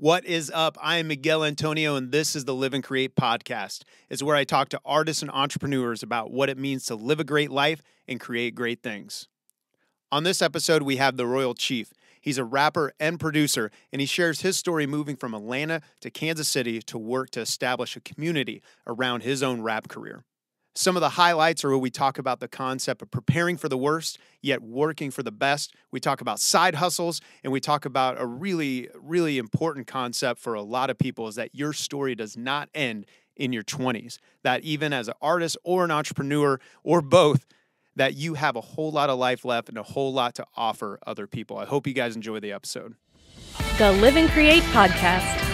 What is up? I am Miguel Antonio, and this is the Live and Create Podcast. It's where I talk to artists and entrepreneurs about what it means to live a great life and create great things. On this episode, we have the Royal Chief. He's a rapper and producer, and he shares his story moving from Atlanta to Kansas City to work to establish a community around his own rap career. Some of the highlights are where we talk about the concept of preparing for the worst, yet working for the best. We talk about side hustles, and we talk about a really important concept for a lot of people is that your story does not end in your 20s. That even as an artist or an entrepreneur or both, that you have a whole lot of life left and a whole lot to offer other people. I hope you guys enjoy the episode. The Live and Create Podcast.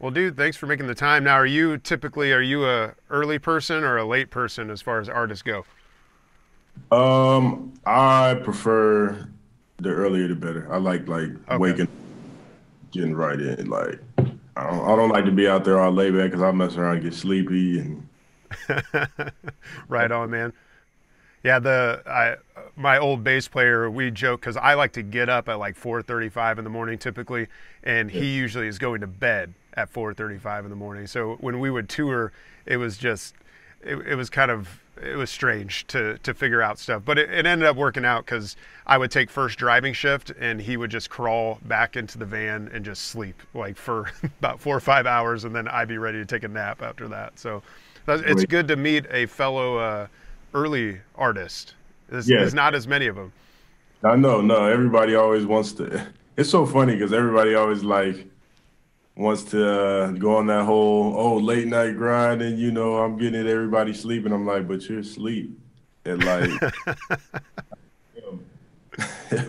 Well, dude, thanks for making the time. Now, are you a early person or a late person as far as artists go? I prefer the earlier the better. I like okay. Waking, getting right in. Like, I don't like to be out there all laid back because I mess around and get sleepy and. Right on, man. Yeah, my old bass player, we joke because I like to get up at like 4:35 in the morning typically, and he usually is going to bed at 4:35 in the morning. So when we would tour, it was just, it was strange to figure out stuff, but it ended up working out because I would take first driving shift and he would just crawl back into the van and just sleep like for about 4 or 5 hours, and then I'd be ready to take a nap after that. So it's good to meet a fellow early artist. There's not as many of them. I know. No, everybody always wants to. It's so funny because everybody always wants to go on that whole late night grind, and I'm getting it, everybody sleeping. I'm like, but you're asleep and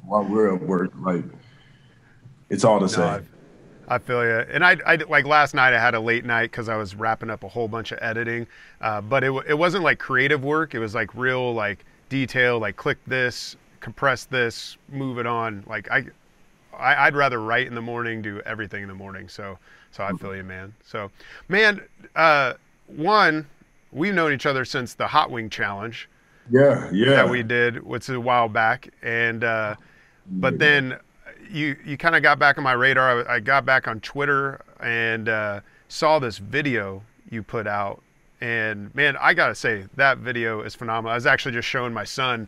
while we're at work, it's all the same. I feel you. And I like last night I had a late night because I was wrapping up a whole bunch of editing, but it wasn't like creative work. It was like real detail, click this, compress this, move it on. I'd rather write in the morning, do everything in the morning. So I feel you, man. So, man, we've known each other since the Hot Wing Challenge. Yeah. That we did, which is a while back, and but then. You kind of got back on my radar. I got back on Twitter and saw this video you put out. And, man, I got to say, that video is phenomenal. I was actually just showing my son.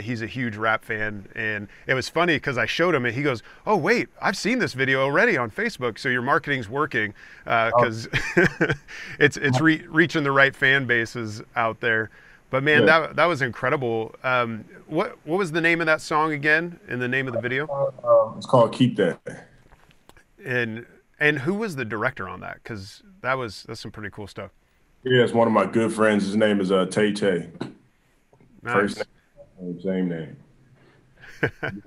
He's a huge rap fan. And it was funny because I showed him and he goes, oh, wait, I've seen this video already on Facebook. So your marketing's working because it's reaching the right fan bases out there. But, man, that was incredible. What was the name of that song again and the name of the video? It's called Keep That. And who was the director on that? Because that's some pretty cool stuff. Yeah, it's one of my good friends. His name is Tay-Tay. Nice. First name, same name.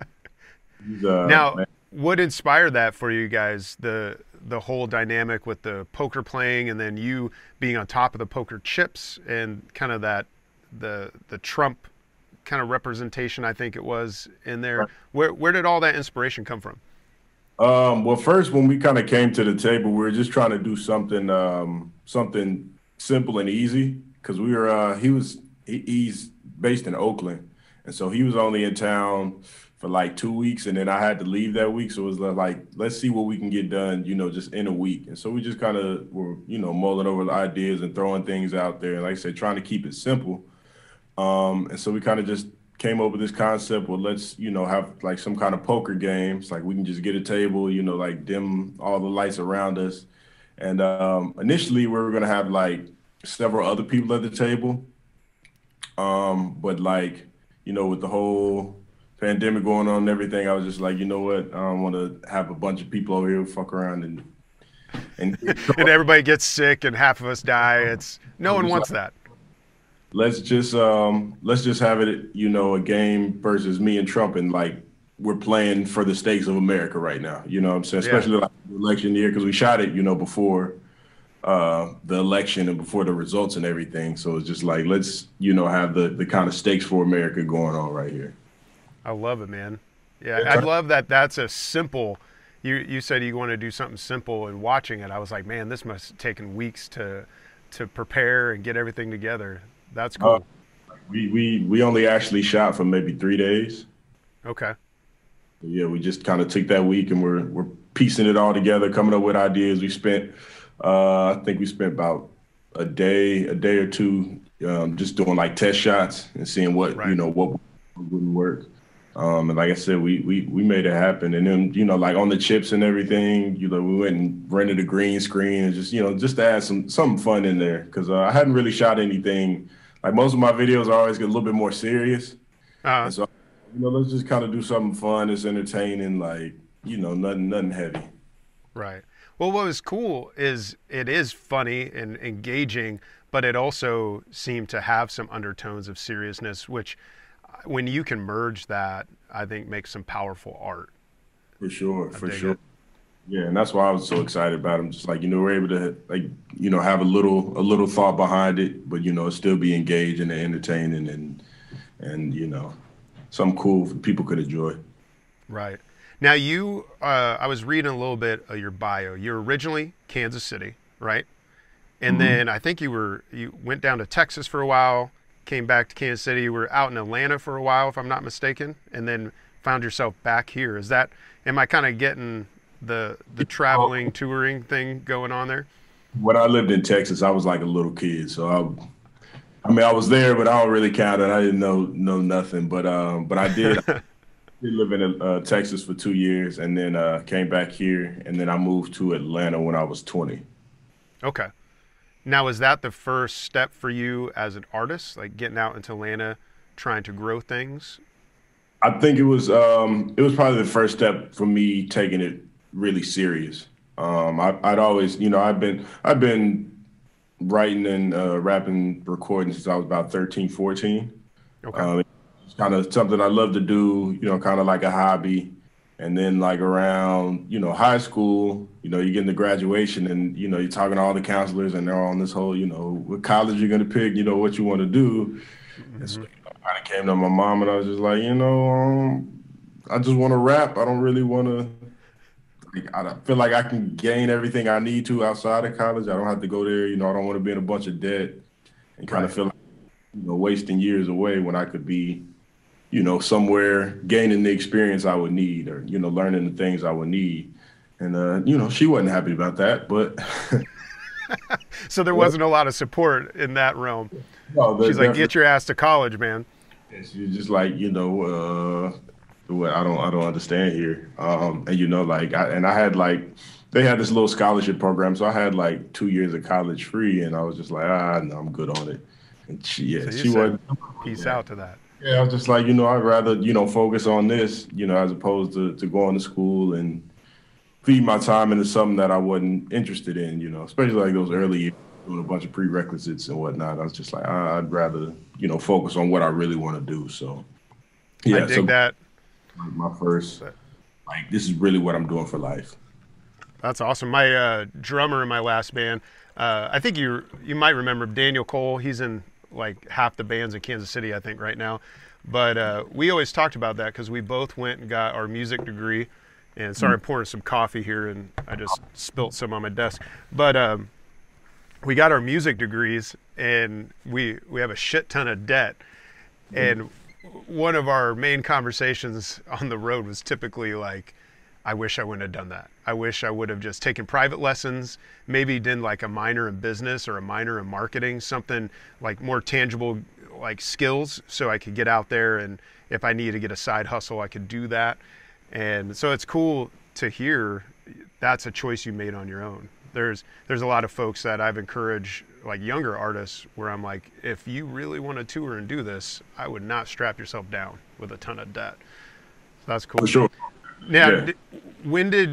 Now, man. What inspired that for you guys, the whole dynamic with the poker playing and then you being on top of the poker chips and kind of that – the Trump kind of representation, I think it was in there. Where did all that inspiration come from? Well, first, when we kind of came to the table, we were just trying to do something something simple and easy because we were he's based in Oakland, and so he was only in town for 2 weeks, and then I had to leave that week. So it was like, let's see what we can get done, just in a week. And so we just kind of were, mulling over the ideas and throwing things out there. And like I said, trying to keep it simple. And so we kind of just came up with this concept. Well, let's, have some kind of poker games. We can just get a table, dim all the lights around us. And initially we were going to have several other people at the table. But with the whole pandemic going on and everything, I was just like, you know what? I don't want to have a bunch of people over here fuck around and everybody gets sick and half of us die. No one wants that. Let's just have it, a game versus me and Trump, and we're playing for the stakes of America right now. You know what I'm saying? Especially the election year, because we shot it, before the election and before the results and everything. So it's just let's, have the kind of stakes for America going on right here. I love it, man. Yeah, I love that. That's a simple. You said you want to do something simple, and watching it, I was like, man, this must have taken weeks to prepare and get everything together. That's cool. We only actually shot for maybe 3 days. Okay. Yeah, we just kind of took that week and we're piecing it all together, coming up with ideas. We spent, I think we spent about a day or two, just doing like test shots and seeing what, right, you know, what wouldn't work. And like I said, we made it happen. And then, you know, like on the chips and everything, you know, we went and rented a green screen and just, you know, just to add some fun in there. Cause I hadn't really shot anything. Like most of my videos always get a little bit more serious. And so, you know, let's just kind of do something fun. It's entertaining, like, you know, nothing heavy. Right. Well, what was cool is it is funny and engaging, but it also seemed to have some undertones of seriousness, which, when you can merge that, I think makes some powerful art. For sure. Yeah, and that's why I was so excited about them. Just like, you know, we're able to, like, you know, have a little thought behind it, but, you know, still be engaging and entertaining and you know, something cool for people could enjoy. Right. Now you, I was reading a little bit of your bio. You're originally Kansas City, right? And mm-hmm. then I think you went down to Texas for a while, came back to Kansas City. You were out in Atlanta for a while, if I'm not mistaken, and then found yourself back here. Is that, am I kind of getting the traveling, touring thing going on there? When I lived in Texas, I was like a little kid. So I mean, I was there, but I don't really count it. I didn't know nothing, but I did. I did live in Texas for 2 years and then came back here. And then I moved to Atlanta when I was 20. Okay. Now, is that the first step for you as an artist, like getting out into Atlanta, trying to grow things? I think it was probably the first step for me taking it really serious. I'd always, you know, I've been writing and rapping, recording since I was about 13, 14. Okay. It's kind of something I love to do, you know, kind of like a hobby. And then like around, you know, high school, you know, you get into graduation and, you know, you're talking to all the counselors and they're on this whole, you know, what college you're going to pick, you know, what you want to do. Mm-hmm. And so, you know, I kind of came to my mom and I was just like, you know, I just want to rap. I don't really want to, like, I feel like I can gain everything I need to outside of college. I don't have to go there. You know, I don't want to be in a bunch of debt and kind of feel like, you know, wasting years away when I could be, you know, somewhere gaining the experience I would need or, you know, learning the things I would need. And, you know, she wasn't happy about that, but. So there wasn't a lot of support in that realm. No, she's like, get your ass to college, man. She's just like, you know, I don't understand here. And, you know, like, I had like, they had this little scholarship program. So I had like 2 years of college free and I was just like, no, I'm good on it. And she wasn't. Peace out to that. Yeah, I was just like, you know, I'd rather, you know, focus on this, you know, as opposed to going to school and feed my time into something that I wasn't interested in, you know, especially like those early years, doing a bunch of prerequisites and whatnot. I was just like, I'd rather, you know, focus on what I really want to do. So, yeah, I dig that. My first, like, this is really what I'm doing for life. That's awesome. My drummer in my last band, I think you might remember Daniel Cole. He's in like half the bands in Kansas City, I think, right now. But we always talked about that because we both went and got our music degree. And sorry, I'm pouring some coffee here and I just spilt some on my desk. But we got our music degrees and we have a shit ton of debt. And one of our main conversations on the road was typically like, I wish I wouldn't have done that. I wish I would have just taken private lessons, maybe done like a minor in business or a minor in marketing, something like more tangible, like skills, so I could get out there. And if I needed to get a side hustle, I could do that. And so it's cool to hear that's a choice you made on your own. There's a lot of folks that I've encouraged, like younger artists, where I'm like, if you really want to tour and do this, I would not strap yourself down with a ton of debt. So that's cool. For sure. Now, yeah.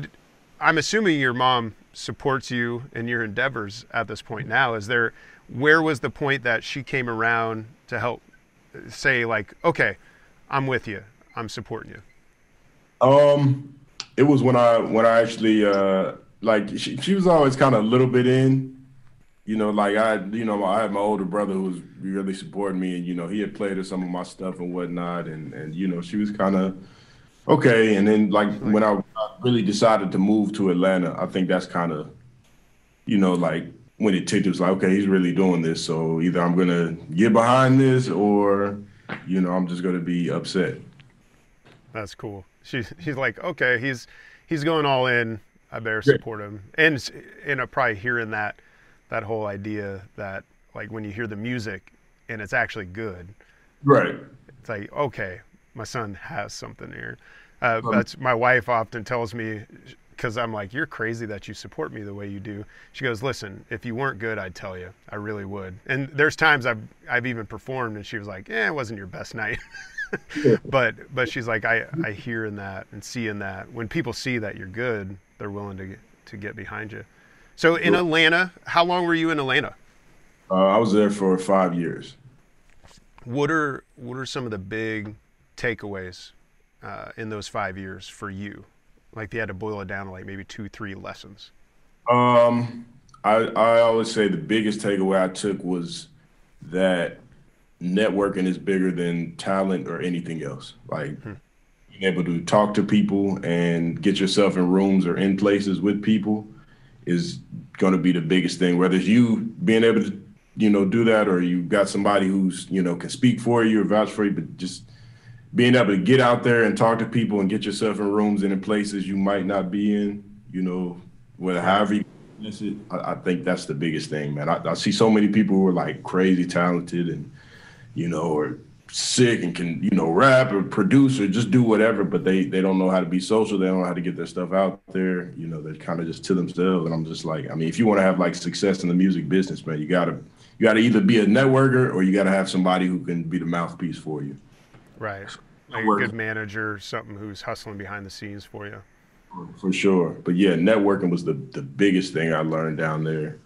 I'm assuming your mom supports you in your endeavors at this point now. Where was the point that she came around to help say like, okay, I'm with you, I'm supporting you? It was when I actually, like she was always kind of a little bit in, you know, like I had my older brother who was really supporting me and, you know, he had played at some of my stuff and whatnot. And, you know, she was kind of, okay, and then like when I really decided to move to Atlanta, I think that's kind of, you know, like when it ticked, it was like, okay, he's really doing this. So either I'm going to get behind this or, you know, I'm just going to be upset. That's cool. She's like, okay, he's going all in. I better support him. And probably hearing that whole idea that, like, when you hear the music and it's actually good. Right. It's like, okay, my son has something here. That's my wife often tells me, because I'm like, you're crazy that you support me the way you do. She goes, listen, if you weren't good, I'd tell you. I really would. And there's times I've even performed and she was like, it wasn't your best night. but she's like, I hear in that and see in that. When people see that you're good, they're willing to get behind you. So in Atlanta, how long were you in Atlanta? I was there for 5 years. What are some of the big takeaways in those 5 years for you? Like, they had to boil it down to like maybe 2-3 lessons. I always say the biggest takeaway I took was that networking is bigger than talent or anything else. Like, being able to talk to people and get yourself in rooms or in places with people is going to be the biggest thing. Whether it's you being able to, you know, do that, or you got somebody who's, you know, can speak for you or vouch for you, but just being able to get out there and talk to people and get yourself in rooms and in places you might not be in, you know, whether however you miss it, I think that's the biggest thing, man. I see so many people who are like crazy talented and, you know, are sick and can, you know, rap or produce or just do whatever, but they don't know how to be social. They don't know how to get their stuff out there. You know, they're kind of just to themselves. And I'm just like, I mean, if you want to have like success in the music business, man, you got to either be a networker or you got to have somebody who can be the mouthpiece for you. Right. Like a good manager, something who's hustling behind the scenes for you. For sure. But yeah, networking was the biggest thing I learned down there.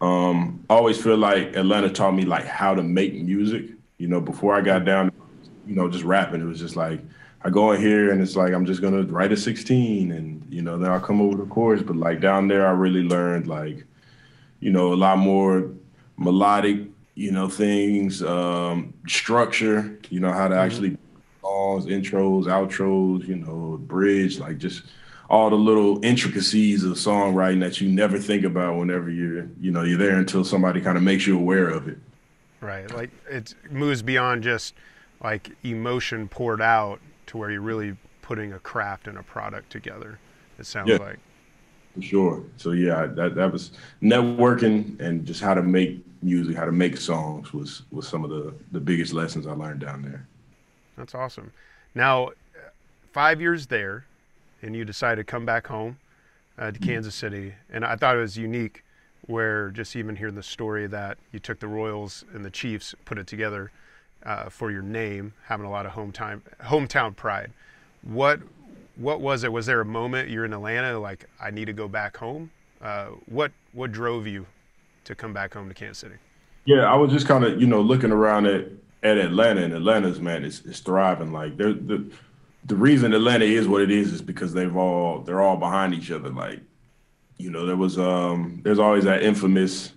I always feel like Atlanta taught me like how to make music. You know, before I got down, you know, just rapping, it was just like, I go in here and it's like, I'm just going to write a 16 and, you know, then I'll come over the chorus. But like down there, I really learned like, you know, a lot more melodic, you know, things, structure, you know, how to actually songs, intros, outros, you know, bridge, like just all the little intricacies of songwriting that you never think about whenever you're there until somebody kind of makes you aware of it. Right. Like, it moves beyond just like emotion poured out to where you're really putting a craft and a product together. It sounds like. For sure. So yeah, that was networking and just how to make music, how to make songs was some of the biggest lessons I learned down there. That's awesome. Now, 5 years there, and you decided to come back home to Kansas City, and I thought it was unique where just even hearing the story that you took the Royals and the Chiefs, put it together for your name, having a lot of hometown pride. What was it? Was there a moment you're in Atlanta like, I need to go back home? What drove you to come back home to Kansas City? Yeah, I was just kind of, you know, looking around at Atlanta, and Atlanta's, man, it's thriving. Like, the reason Atlanta is what it is because they're all behind each other. Like, you know, there's always that infamous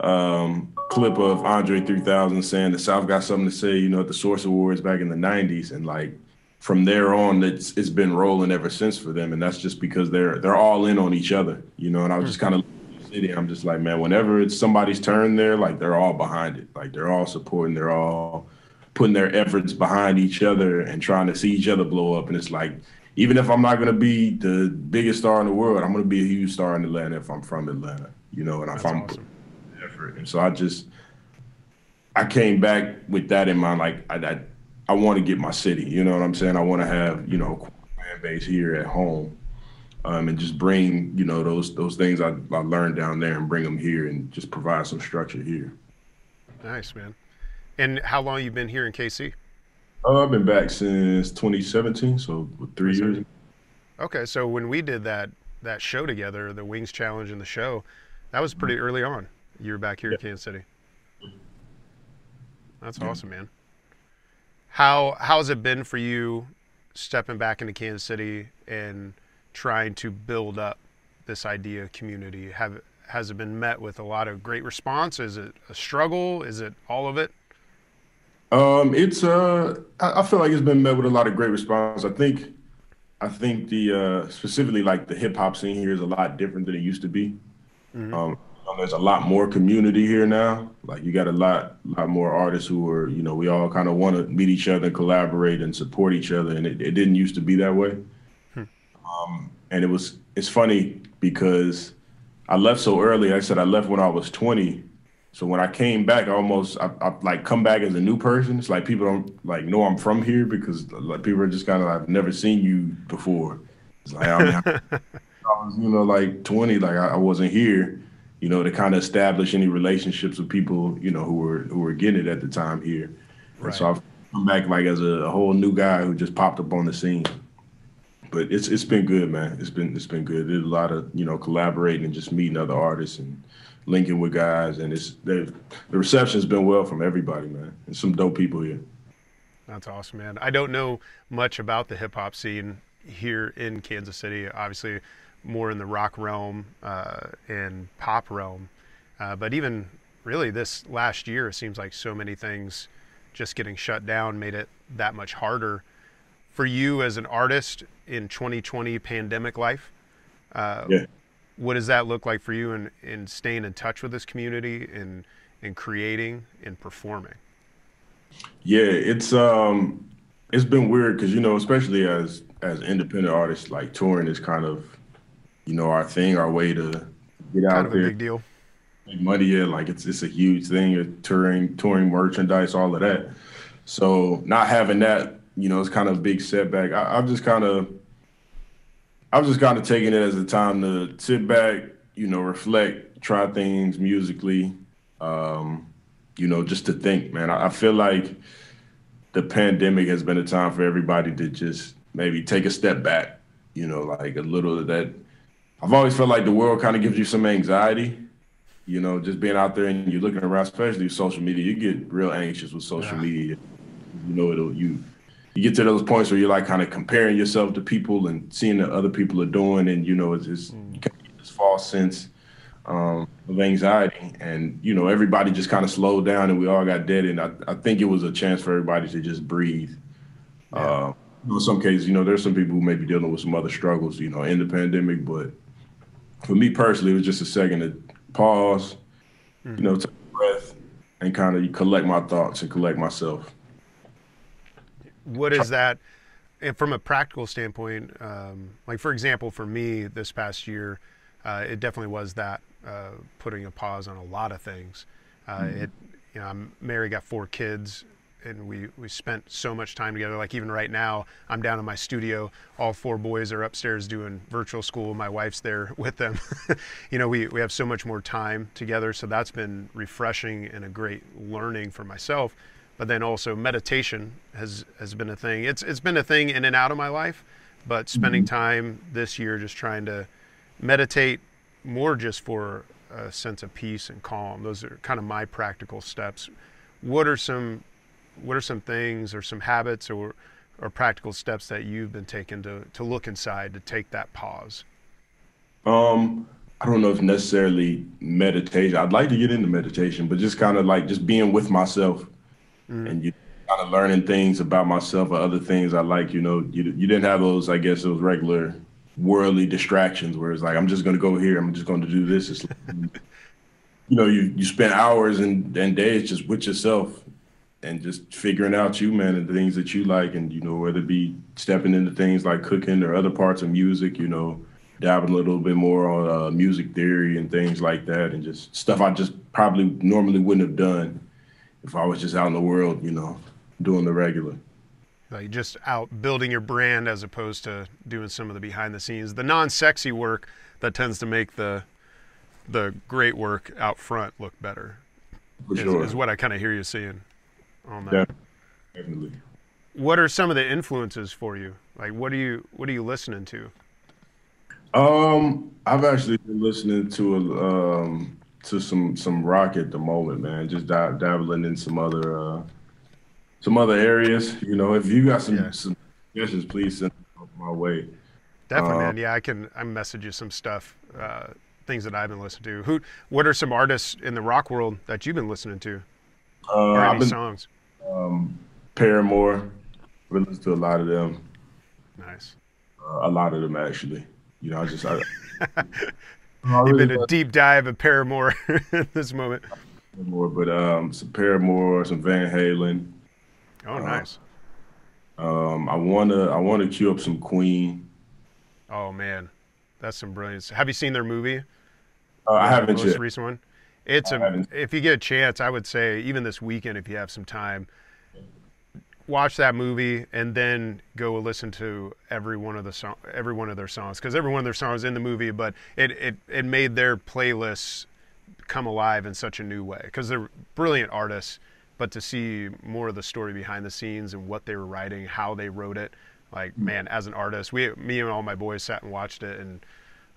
clip of Andre 3000 saying the South got something to say, you know, at the Source Awards back in the 90s, and like from there on, it's been rolling ever since for them, and that's just because they're all in on each other, you know. And I was just kind of I'm just like, man, whenever it's somebody's turn there, like they're all behind it. Like they're all supporting, they're all putting their efforts behind each other and trying to see each other blow up. And it's like, even if I'm not going to be the biggest star in the world, I'm going to be a huge star in Atlanta if I'm from Atlanta, you know, and if I'm putting effort. And so I came back with that in mind. Like I want to get my city, you know what I'm saying? I want to have, you know, a fan base here at home. And just bring, you know, those things I learned down there and bring them here and just provide some structure here. Nice, man. And how long you been here in KC? I've been back since 2017, so 3 years. Okay, so when we did that show together, the Wings Challenge and the show, that was pretty early on. You were back here in Kansas City. That's awesome, man. How's it been for you stepping back into Kansas City and trying to build up this idea of community? Has it been met with a lot of great response? Is it a struggle? Is it all of it? I feel like it's been met with a lot of great response. I think specifically like the hip hop scene here is a lot different than it used to be. There's a lot more community here now. Like, you got a lot more artists who are, you know, we all kind of want to meet each other, collaborate, and support each other. And it didn't used to be that way. And it's funny because I left so early. Like I said, I left when I was 20. So when I came back, I like come back as a new person. It's like people don't like know I'm from here because like people are just kind of like, I've never seen you before. It's like, I was, you know, like 20, like I wasn't here, you know, to kind of establish any relationships with people, you know, who were getting it at the time here. Right. And so I've come back like as a whole new guy who just popped up on the scene. But it's been good, man. It's been good. There's a lot of, you know, collaborating and just meeting other artists and linking with guys, and the reception's been well from everybody, man. There's some dope people here. That's awesome, man. I don't know much about the hip hop scene here in Kansas City. Obviously, more in the rock realm and pop realm, but even really this last year, it seems like so many things just getting shut down made it that much harder. For you as an artist in 2020 pandemic life, what does that look like for you in staying in touch with this community and in creating and performing? Yeah, it's been weird because, you know, especially as independent artists, like touring is kind of, you know, our thing, our way to get out there. Kind of a big deal. Make money, yeah, like it's a huge thing. You're touring merchandise, all of that. So not having that, you know, it's kind of a big setback. I've just kind of taking it as a time to sit back, you know, reflect, try things musically, you know, just to think, man. I feel like the pandemic has been a time for everybody to just maybe take a step back, you know, like a little of that. I've always felt like the world kind of gives you some anxiety, you know, just being out there and you're looking around, especially with social media. You get real anxious with social media. You know, you get to those points where you're like kind of comparing yourself to people and seeing what other people are doing. And, you know, you kind of get this false sense of anxiety. And, you know, everybody just kind of slowed down and we all got dead. And I think it was a chance for everybody to just breathe. In some cases, you know, there's some people who may be dealing with some other struggles, you know, in the pandemic. But for me personally, it was just a second to pause, you know, take a breath and kind of collect my thoughts and collect myself. What is that, and from a practical standpoint, like for example, for me this past year, it definitely was that putting a pause on a lot of things. It, you know, I'm married, got 4 kids, and we spent so much time together. Like even right now, I'm down in my studio. All 4 boys are upstairs doing virtual school. My wife's there with them. You know, we have so much more time together. So that's been refreshing and a great learning for myself. But then also meditation has been a thing. It's been a thing in and out of my life, but spending time this year just trying to meditate more just for a sense of peace and calm. Those are kind of my practical steps. What are some things or some habits or practical steps that you've been taking to look inside, to take that pause? I don't know if necessarily meditation. I'd like to get into meditation, but just kind of like just being with myself. And you kind of learning things about myself or other things I like, you know, you didn't have those, I guess, those regular worldly distractions where it's like, I'm just going to go here. I'm just going to do this. It's like, you know, you spend hours and days just with yourself and just figuring out you, man, and the things that you like. And, you know, whether it be stepping into things like cooking or other parts of music, you know, diving a little bit more on music theory and things like that. And just stuff I just probably normally wouldn't have done if I was just out in the world, you know, doing the regular. Like just out building your brand as opposed to doing some of the behind the scenes, the non-sexy work that tends to make the great work out front look better. For sure. Is what I kind of hear you saying on that. Yeah, definitely. What are some of the influences for you? Like what are you listening to? I've actually been listening to some rock at the moment, man. Just dabbling in some other areas. You know, if you got some suggestions, please send them my way. Definitely, man. Yeah, I message you some stuff, things that I've been listening to. What are some artists in the rock world that you've been listening to? Or any songs? Paramore. We listen to a lot of them. Nice. A lot of them, actually. You know, I just It's been a deep dive of Paramore at this moment. But some Paramore, some Van Halen. Oh, nice. I wanna queue up some Queen. Oh man, that's some brilliance. Have you seen their movie? I haven't yet. The most recent one. If you get a chance, I would say even this weekend, if you have some time, watch that movie and then go listen to every one of their songs, because every one of their songs in the movie, but it made their playlists come alive in such a new way because they're brilliant artists. But to see more of the story behind the scenes and what they were writing, how they wrote it, like, man, as an artist, me and all my boys sat and watched it, and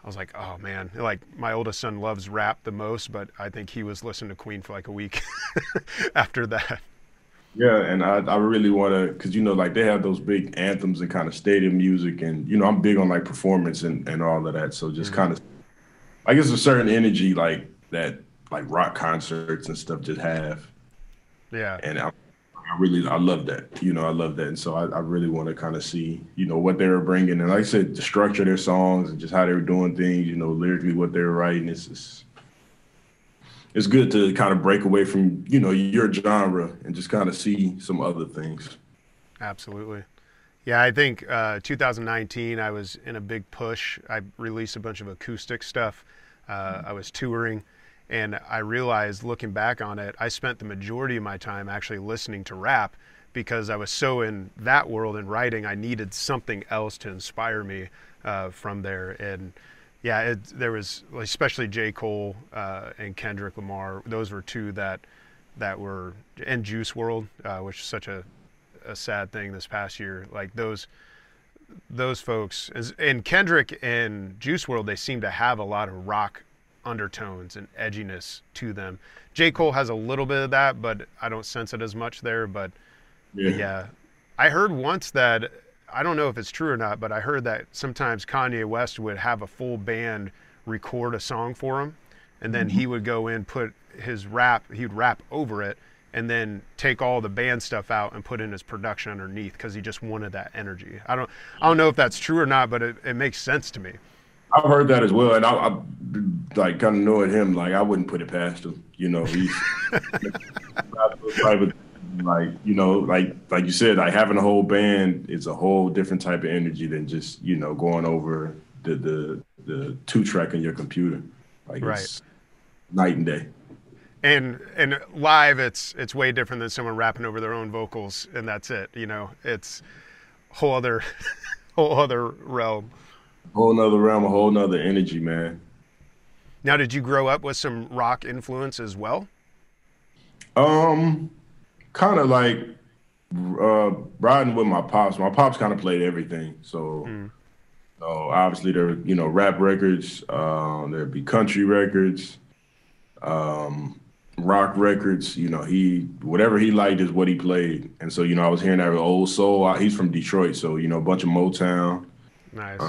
I was like, oh man, like my oldest son loves rap the most, but I think he was listening to Queen for like a week after that. Yeah, and I really want to, because, you know, like they have those big anthems and kind of stadium music, and, you know, I'm big on like performance and all of that. So just kind of, I guess, a certain energy like that, like rock concerts and stuff just have. Yeah. And I really love that. You know, I love that. And so I really want to kind of see, you know, what they were bringing. And like I said, the structure of their songs and just how they were doing things, you know, lyrically what they were writing. It's good to kind of break away from, you know, your genre and just kind of see some other things. Absolutely. Yeah, I think 2019, I was in a big push. I released a bunch of acoustic stuff. I was touring. And I realized, looking back on it, I spent the majority of my time actually listening to rap because I was so in that world and writing, I needed something else to inspire me from there. And yeah, there was, especially J. Cole and Kendrick Lamar. Those were two that were, and Juice WRLD, which is such a sad thing this past year. Like those folks, and Kendrick and Juice WRLD, they seem to have a lot of rock undertones and edginess to them. J. Cole has a little bit of that, but I don't sense it as much there. But yeah, I heard once that, I don't know if it's true or not, but I heard that sometimes Kanye West would have a full band record a song for him, and then he would go in, put his rap, he'd rap over it, and then take all the band stuff out and put in his production underneath because he just wanted that energy. I don't know if that's true or not, but it makes sense to me. I've heard that as well, and I like kind of annoyed him. Like, I wouldn't put it past him, you know. He's like, you know, like you said, like having a whole band is a whole different type of energy than just, you know, going over the 2-track on your computer. Like, right. It's night and day. And live, it's way different than someone rapping over their own vocals, and that's it. You know, it's whole other realm. Whole nother realm, a whole nother energy, man. Now, did you grow up with some rock influence as well? Kind of like riding with my pops. My pops kind of played everything. So obviously there were, you know, rap records, there'd be country records, rock records. You know, whatever he liked is what he played. And so, you know, I was hearing that old soul. He's from Detroit, so, you know, a bunch of Motown. Nice.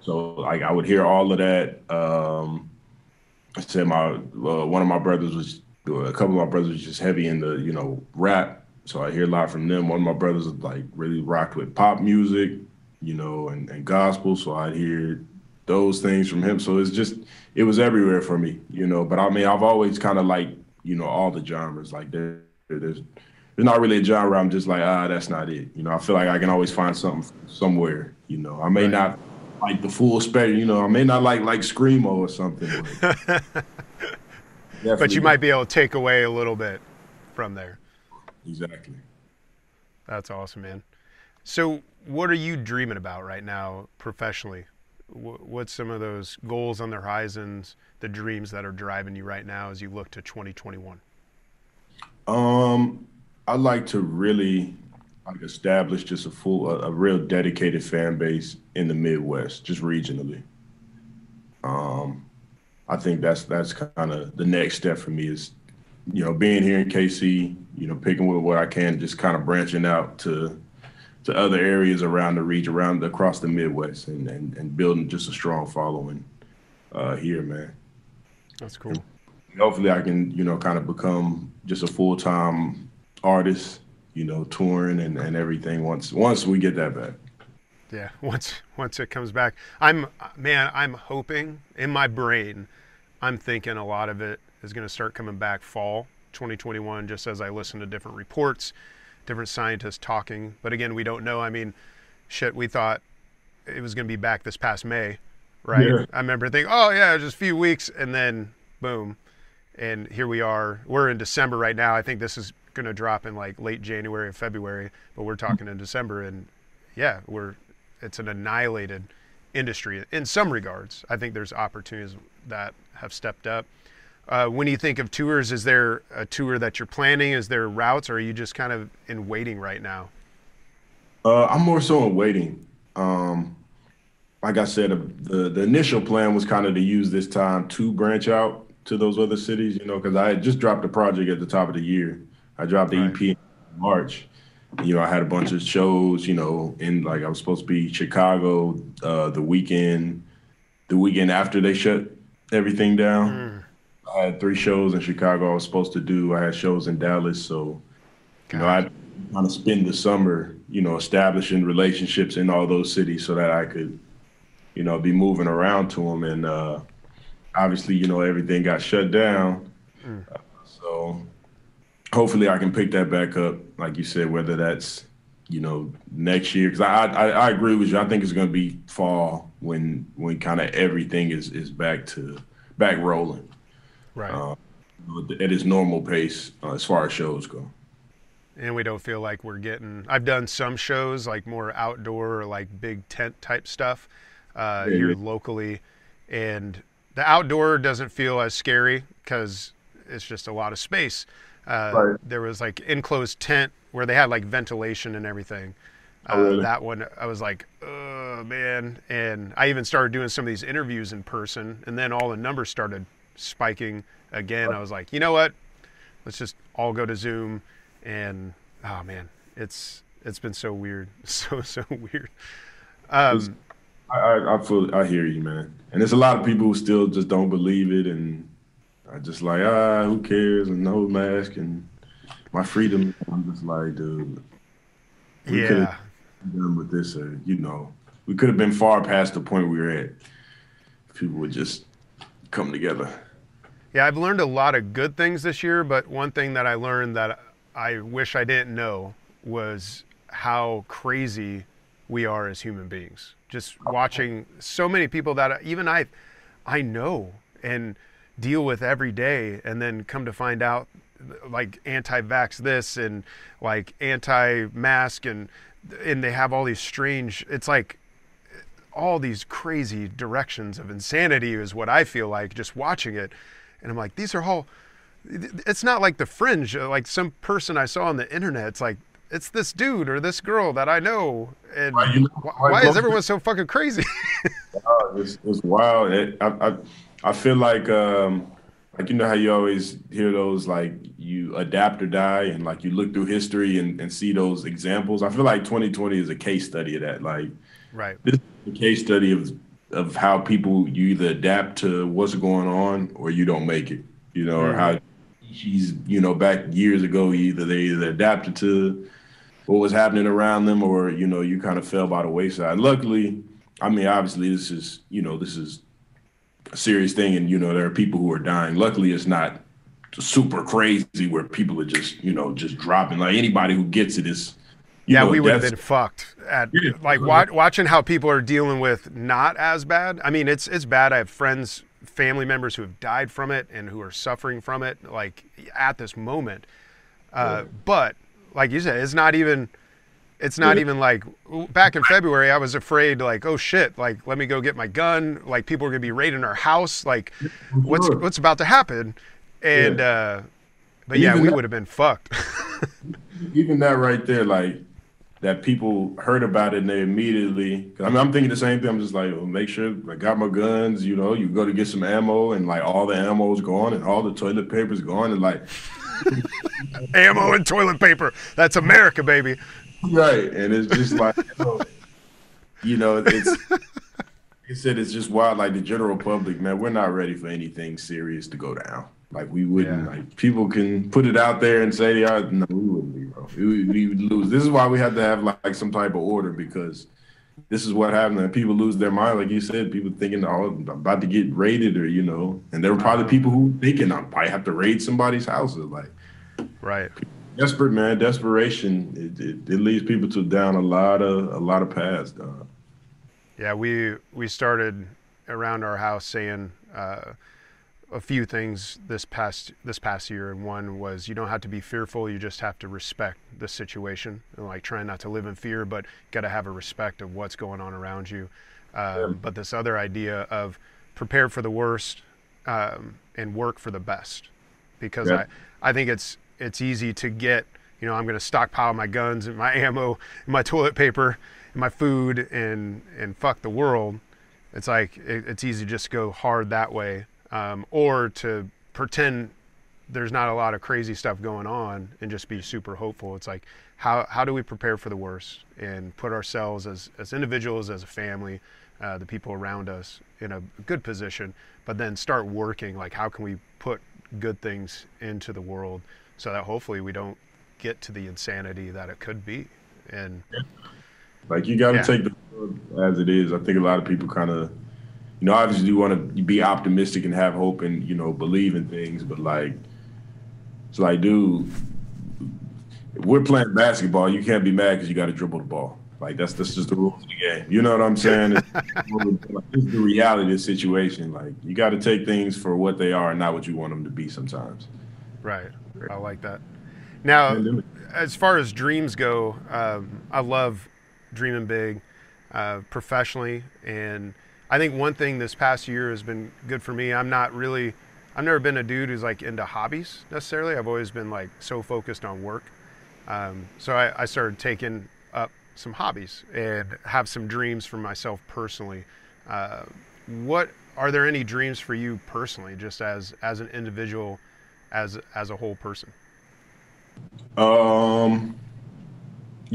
So like I would hear all of that. I said a couple of my brothers was just heavy in the, you know, rap. So I hear a lot from them. One of my brothers like really rocked with pop music, you know, and gospel. So I'd hear those things from him. So it was everywhere for me, you know. But I mean, I've always kind of like, you know, all the genres. Like there's not really a genre I'm just like, that's not it. You know, I feel like I can always find something somewhere, you know. I may not like the full spectrum, you know. I may not like screamo or something, but you might be able to take away a little bit from there. Exactly. That's awesome, man. So, what are you dreaming about right now professionally? What's some of those goals on the horizons, the dreams that are driving you right now as you look to 2021? I'd like to really establish just a real dedicated fan base in the Midwest, just regionally. I think that's kind of the next step for me is, you know, being here in KC, you know, picking with what I can, just kind of branching out to other areas around the region, across the Midwest, and building just a strong following here, man. That's cool. And hopefully I can, you know, kind of become just a full-time artist, you know, touring and everything once we get that back. Yeah, once it comes back. I'm hoping in my brain, I'm thinking a lot of it is going to start coming back fall 2021, just as I listen to different reports, different scientists talking. But again, we don't know. I mean, shit, we thought it was going to be back this past May, right? Yeah. I remember thinking, oh yeah, just a few weeks, and then boom. And here we are. We're in December right now. I think this is going to drop in like late January or February, but we're talking in December, and yeah, it's an annihilated industry in some regards. I think there's opportunities that have stepped up. When you think of tours, is there a tour that you're planning? Is there routes, or are you just kind of in waiting right now? I'm more so in waiting. Like I said, the initial plan was kind of to use this time to branch out to those other cities, you know, because I had just dropped a project at the top of the year. I dropped the EP in March. You know, I had a bunch of shows, you know, in like I was supposed to be Chicago the weekend after they shut everything down. I had 3 shows in Chicago I was supposed to do. I had shows in Dallas. So, you know, I kind of spend the summer, you know, establishing relationships in all those cities so that I could, you know, be moving around to them. And obviously, you know, everything got shut down. So hopefully I can pick that back up, like you said, whether that's, you know, next year. Because I agree with you. I think it's going to be fall when kind of everything is back rolling. Right. At its normal pace as far as shows go. And we don't feel like we're getting... I've done some shows, like more outdoor, like big tent type stuff here locally. And the outdoor doesn't feel as scary because it's just a lot of space. There was like enclosed tent where they had like ventilation and everything. That one, I was like, oh man. And I even started doing some of these interviews in person, and then all the numbers started spiking again. I was like, you know what? Let's just all go to Zoom. And oh man, it's been so weird. So weird. I hear you, man. And there's a lot of people who still just don't believe it, and I just like, who cares? And no mask and my freedom. I'm just like, dude, we could have done with this, or, you know, we could have been far past the point we were at. People would just come together. Yeah, I've learned a lot of good things this year, but one thing that I learned that I wish I didn't know was how crazy we are as human beings. Just watching so many people that even I know and deal with every day, and then come to find out like anti-vax this and like anti-mask and they have all these strange, it's like all these crazy directions of insanity is what I feel like just watching it. And I'm like, these are all, it's not like the fringe, like some person I saw on the internet. It's like, it's this dude or this girl that I know. And why is everyone so fucking crazy? It's wild. I feel like, you know how you always hear those, like, you adapt or die, and like you look through history and see those examples. I feel like 2020 is a case study of that. Like, this is a case study of how people, you either adapt to what's going on or you don't make it, you know, or how she's, you know, back years ago, they either adapted to what was happening around them, or, you know, you kind of fell by the wayside. Luckily, I mean, obviously this is a serious thing, and you know there are people who are dying. Luckily, it's not super crazy where people are just, you know, just dropping. Like anybody who gets it is, you know, we would have been fucked at like watching how people are dealing with not as bad. I mean, it's bad. I have friends, family members who have died from it and who are suffering from it, like at this moment. But like you said, it's not even like back in February, I was afraid like, oh shit, like, let me go get my gun. Like people are going to be raiding our house. Like what's about to happen. And, but yeah, we would have been fucked. Even that right there, like that people heard about it and they immediately, I mean, I'm thinking the same thing. I'm just like, well, make sure I got my guns, you know, you go to get some ammo and like all the ammo is gone and all the toilet paper is gone and like. Ammo and toilet paper. That's America, baby. Right, and it's just like, you know, it's just wild. Like the general public, man, we're not ready for anything serious to go down. Like we wouldn't. Like people can put it out there and say they are. No, we wouldn't be, bro. We would lose. This is why we have to have like some type of order, because this is what happened. And people lose their mind, like you said. People thinking, "Oh, I'm about to get raided," or you know. And there were probably people who thinking, "I might have to raid somebody's house." Like, right? Desperate, man. Desperation. It leads people to down a lot of paths. Dog. Yeah, we started around our house saying a few things this past year, and one was you don't have to be fearful, you just have to respect the situation, and like trying not to live in fear, but got to have a respect of what's going on around you. But this other idea of prepare for the worst and work for the best, because I think it's easy to get, you know, I'm going to stockpile my guns and my ammo and my toilet paper and my food and fuck the world. It's like it's easy to just go hard that way. Or to pretend there's not a lot of crazy stuff going on and just be super hopeful. It's like, how do we prepare for the worst and put ourselves as individuals, as a family, the people around us in a good position, but then start working, like how can we put good things into the world so that hopefully we don't get to the insanity that it could be. And like, you got to take the world as it is. I think a lot of people kind of, you know, obviously you want to be optimistic and have hope and, you know, believe in things, but like, it's like, dude, if we're playing basketball, you can't be mad because you got to dribble the ball. Like, that's just the rules of the game. You know what I'm saying? It's the reality of the situation. Like, you got to take things for what they are and not what you want them to be sometimes. Right. I like that. Now, as far as dreams go, I love dreaming big professionally, and I think one thing this past year has been good for me. I've never been a dude who's like into hobbies necessarily. I've always been like so focused on work. So I started taking up some hobbies and have some dreams for myself personally. Are there any dreams for you personally, just as an individual, as a whole person? You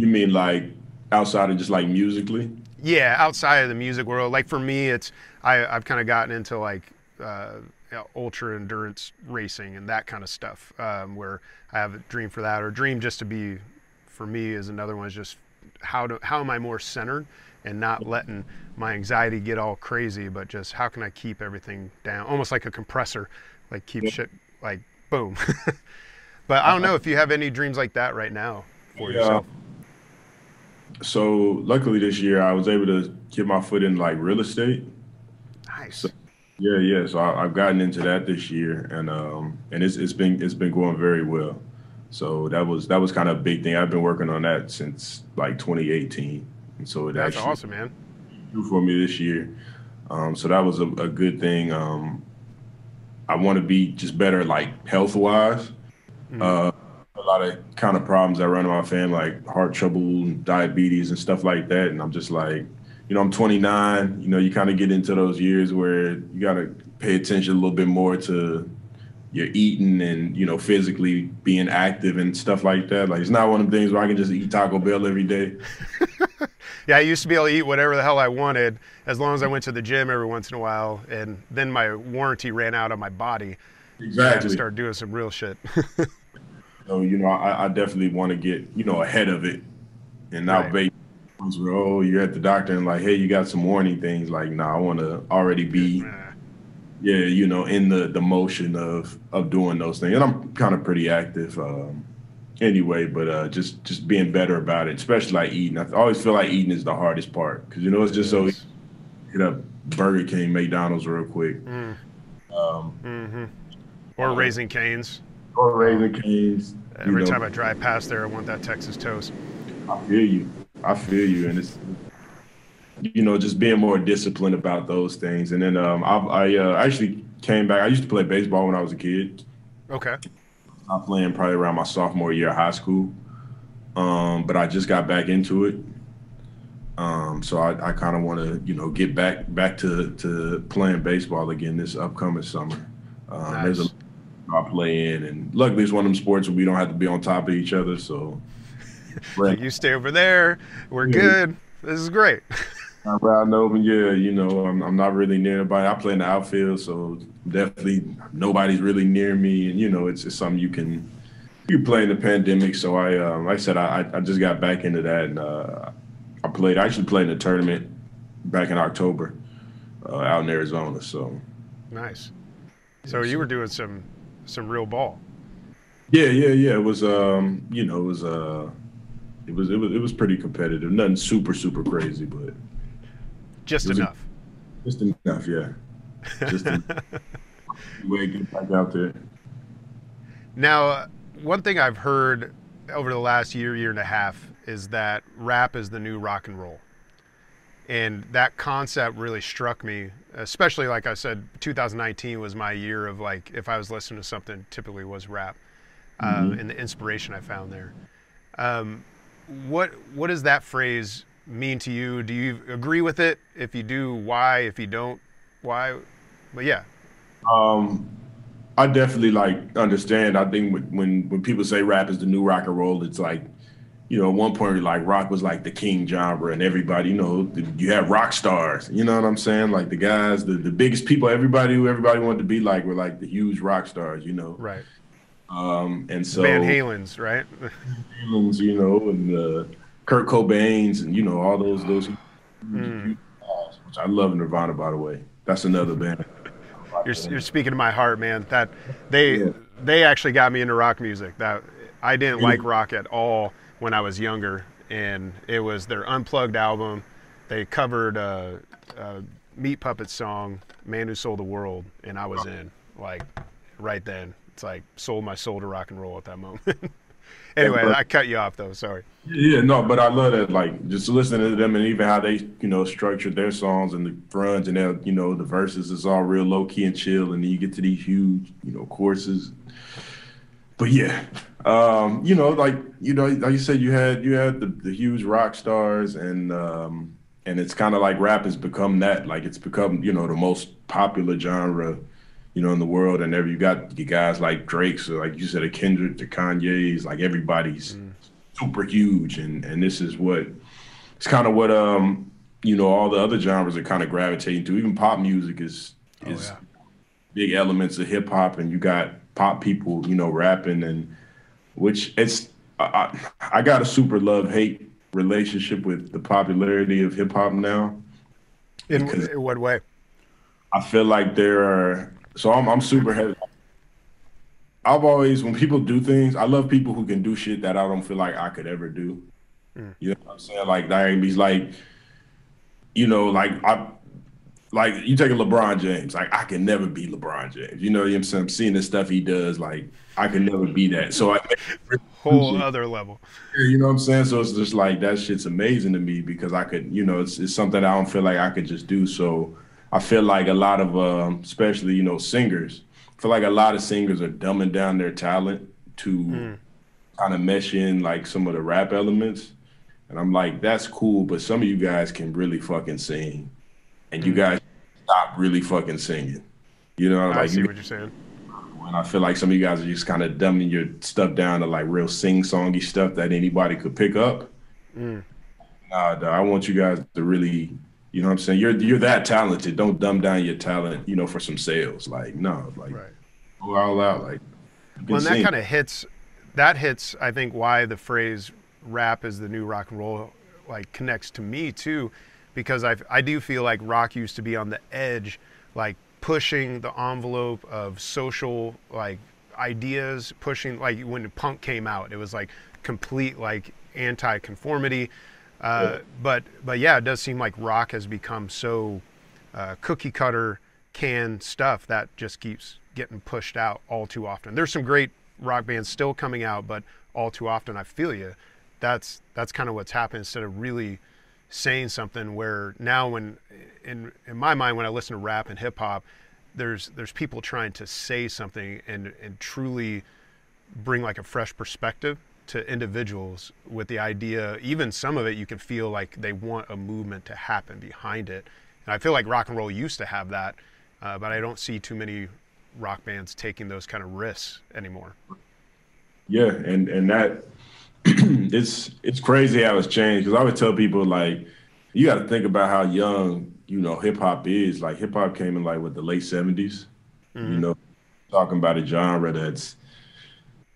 mean like outside of just like musically? Yeah, outside of the music world. Like for me, it's I've kind of gotten into like ultra endurance racing and that kind of stuff, where I have a dream for that, or dream just to be, for me is another one, is just how am I more centered and not letting my anxiety get all crazy, but just how can I keep everything down, almost like a compressor, like keep shit like boom. But I don't know if you have any dreams like that right now for yourself. So luckily this year I was able to get my foot in like real estate. Nice. So, yeah. So I've gotten into that this year, and it's been going very well. So that was kind of a big thing. I've been working on that since like 2018, and so that's actually awesome, man. For me this year, so that was a good thing. I want to be just better like health wise. A lot of kind of problems I run in my family, like heart trouble, diabetes and stuff like that. And I'm just like, you know, I'm 29, you know, you kind of get into those years where you got to pay attention a little bit more to your eating and, you know, physically being active and stuff like that. Like, it's not one of the things where I can just eat Taco Bell every day. Yeah, I used to be able to eat whatever the hell I wanted as long as I went to the gym every once in a while. And then my warranty ran out on my body. Exactly. I had to start doing some real shit. So, you know, I definitely want to get, you know, ahead of it and not bait. Oh, you're at the doctor and like, hey, you got some warning things. Like, nah, I want to already be, you know, in the motion of doing those things. And I'm kind of pretty active anyway, but just being better about it, especially like eating. I always feel like eating is the hardest part because, you know, it's just so easy to hit up Burger King, McDonald's real quick. Or Raising Cane's. Or Raising Cane's. Every time I drive past there, I want that Texas toast. I feel you. And it's, you know, just being more disciplined about those things. And then I actually came back. I used to play baseball when I was a kid. Okay. I was playing probably around my sophomore year of high school. But I just got back into it. So I kind of want to, you know, get back to playing baseball again this upcoming summer. Nice. There's a I play in, and luckily it's one of them sports where we don't have to be on top of each other, so like you stay over there, we're good, this is great. I'm riding over, you know, I'm not really near anybody. I play in the outfield, so definitely nobody's really near me, and you know, it's something you play in the pandemic. So I like I said, I just got back into that, and I actually played in a tournament back in October out in Arizona. So nice. So you were doing some real ball. Yeah. It was it was pretty competitive. Nothing super crazy, but just enough. Just enough, yeah. Just enough. Way to get back out there. Now, one thing I've heard over the last year and a half is that rap is the new rock and roll. And that concept really struck me, especially like I said, 2019 was my year of like, if I was listening to something, it typically was rap, and the inspiration I found there. What does that phrase mean to you? Do you agree with it? If you do, why? If you don't, why? But yeah. I definitely like understand. I think when people say rap is the new rock and roll, it's like, you know, at one point like rock was like the king genre and everybody, you know, you had rock stars, you know what I'm saying? Like the guys, the biggest people, everybody wanted to be like, were like the huge rock stars, you know? Right. And so Van Halen's, right? Halen's, you know, and Kurt Cobain's and, you know, all those guys, which I love Nirvana, by the way. That's another band. You're speaking to my heart, man. That they actually got me into rock music. That I didn't like rock at all when I was younger, and it was their Unplugged album. They covered a Meat Puppet song, "Man Who Sold the World," and I was in like right then. It's like sold my soul to rock and roll at that moment. Anyway, yeah, but I cut you off though. Sorry. Yeah, no, but I love that. Like just listening to them and even how they, you know, structured their songs and the runs and their, you know, the verses is all real low key and chill. And then you get to these huge, you know, courses. But yeah, like you said, you had the huge rock stars and it's kind of like rap has become that. Like it's become, you know, the most popular genre, you know, in the world. And there you got the guys like Drake, so like you said, a Kendrick, the Kanye's, like everybody's super huge. And this is what, it's kind of what, you know, all the other genres are kind of gravitating to. Even pop music is big elements of hip hop, and you got pop people, you know, rapping, and which it's, I got a super love-hate relationship with the popularity of hip hop now. In what way? I feel like there are, so I'm super heavy. I've always, when people do things, I love people who can do shit that I don't feel like I could ever do. Mm. You know what I'm saying? Like, he's like, you know, like you take a LeBron James, like I can never be LeBron James. You know what I'm saying? I'm seeing the stuff he does, like I can never be that. So I whole other level. You know what I'm saying? So it's just like, that shit's amazing to me because I could, you know, it's something I don't feel like I could just do. So I feel like a lot of, especially, you know, singers, I feel like a lot of singers are dumbing down their talent to kind of mesh in like some of the rap elements. And I'm like, that's cool, but some of you guys can really fucking sing and you guys stop really fucking singing. You know, I see what you're saying. And I feel like some of you guys are just kind of dumbing your stuff down to like real sing-songy stuff that anybody could pick up. Nah, I want you guys to really, you know what I'm saying? You're that talented. Don't dumb down your talent, you know, for some sales. Like, no, like, go all out. Like, well, and that kind of hits, I think, why the phrase rap is the new rock and roll, like, connects to me, too, because I do feel like rock used to be on the edge, like, pushing the envelope of social, like, ideas, pushing, like, when punk came out, it was, like, complete, like, anti-conformity. But yeah, it does seem like rock has become so cookie cutter canned stuff that just keeps getting pushed out all too often. There's some great rock bands still coming out, but all too often I feel you. That's kind of what's happened instead of really saying something where now when in my mind, when I listen to rap and hip hop, there's people trying to say something and truly bring like a fresh perspective to individuals with the idea, even some of it, you can feel like they want a movement to happen behind it. And I feel like rock and roll used to have that, but I don't see too many rock bands taking those kind of risks anymore. Yeah, and that, it's crazy how it's changed, because I would tell people, like, you got to think about how young, you know, hip-hop is. Like, hip-hop came in, like, what, the late 70s? You know, talking about a genre that's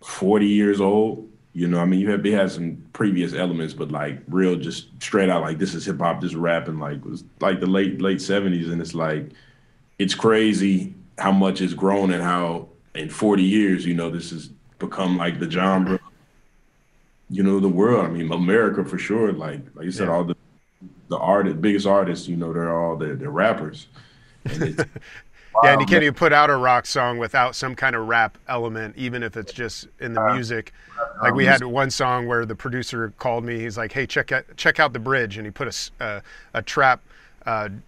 40 years old. You know, I mean, they had some previous elements, but like real, just straight out, like this is hip hop, this rap, and like was like the late 70s, and it's like, it's crazy how much it's grown and how in 40 years, you know, this has become like the genre, you know, the world. I mean, America for sure. Like you said, all the biggest artists, you know, they're rappers. And it's, yeah, and you can't even put out a rock song without some kind of rap element, even if it's just in the music. Like we had one song where the producer called me. He's like, "Hey, check out the bridge," and he put a trap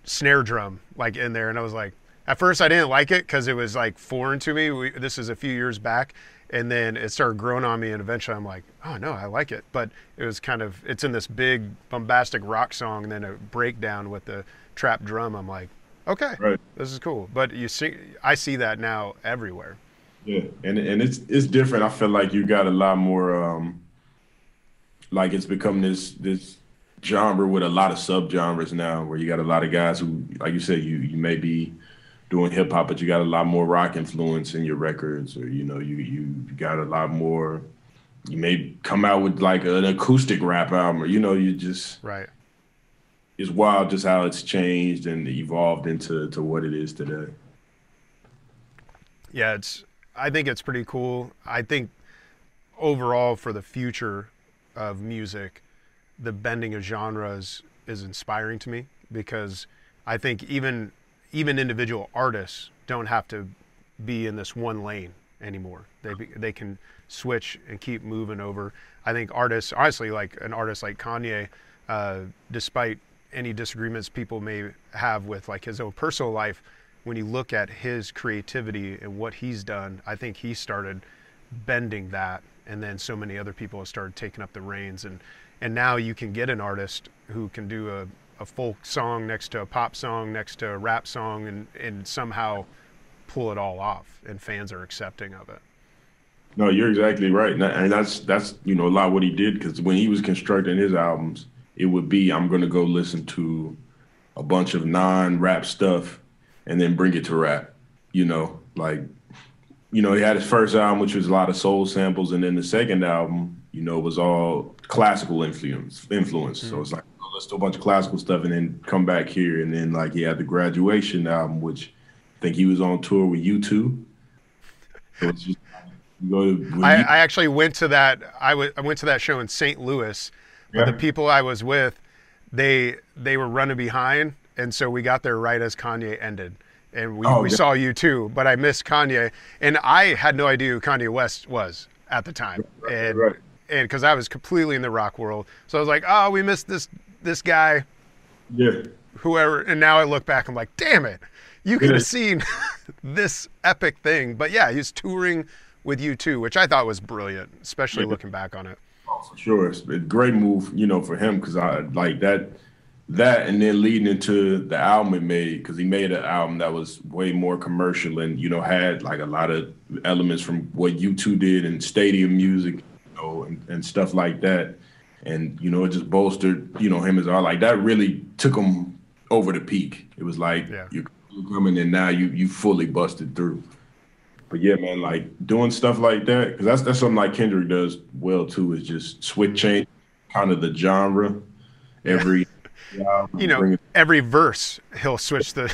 snare drum like in there, and I was like, at first I didn't like it because it was like foreign to me. This is a few years back, and then it started growing on me, and eventually I'm like, "Oh no, I like it." But it was kind of, it's in this big bombastic rock song, and then a breakdown with the trap drum. I'm like, okay, right, this is cool. But you see, I see that now everywhere. Yeah, and it's different. I feel like you got a lot more, like it's become this genre with a lot of subgenres now, where you got a lot of guys who, like you said, you may be doing hip hop, but you got a lot more rock influence in your records, or you know, you got a lot more. You may come out with like an acoustic rap album, or you know, you just right. It's wild just how it's changed and evolved into what it is today. Yeah, I think it's pretty cool. I think overall for the future of music, the bending of genres is inspiring to me, because I think even individual artists don't have to be in this one lane anymore. They can switch and keep moving over. I think artists, honestly, like an artist like Kanye, despite any disagreements people may have with like his own personal life, when you look at his creativity and what he's done, I think he started bending that, and then so many other people have started taking up the reins, and now you can get an artist who can do a folk song next to a pop song next to a rap song and somehow pull it all off, and fans are accepting of it. No, you're exactly right, and that's you know a lot what he did, because when he was constructing his albums, it would be, I'm going to go listen to a bunch of non-rap stuff and then bring it to rap, you know, like, you know, he had his first album, which was a lot of soul samples. And then the second album, you know, was all classical influence. Mm-hmm. So it's like, oh, let's do a bunch of classical stuff and then come back here. And then like he had the Graduation album, which I think he was on tour with U2. So it's just, you know, I actually went to that. I went to that show in St. Louis. But the people I was with, they were running behind, and so we got there right as Kanye ended, and we saw U2, but I missed Kanye, and I had no idea who Kanye West was at the time, and because I was completely in the rock world, so I was like, oh, we missed this guy, yeah, whoever, and now I look back, I'm like, damn it, you could have seen this epic thing, but yeah, he's touring with U2, which I thought was brilliant, especially looking back on it. Oh, for sure. It's a great move, you know, for him, because I like that and then leading into the album he made, because he made an album that was way more commercial and, you know, had like a lot of elements from what U2 did and stadium music, you know, and stuff like that. And, you know, it just bolstered, you know, him as all like that really took him over the peak. It was like you're coming and now you fully busted through. But yeah, man, like doing stuff like that, because that's something like Kendrick does well too, is just switch change kind of the genre. Every you know, every verse he'll switch the.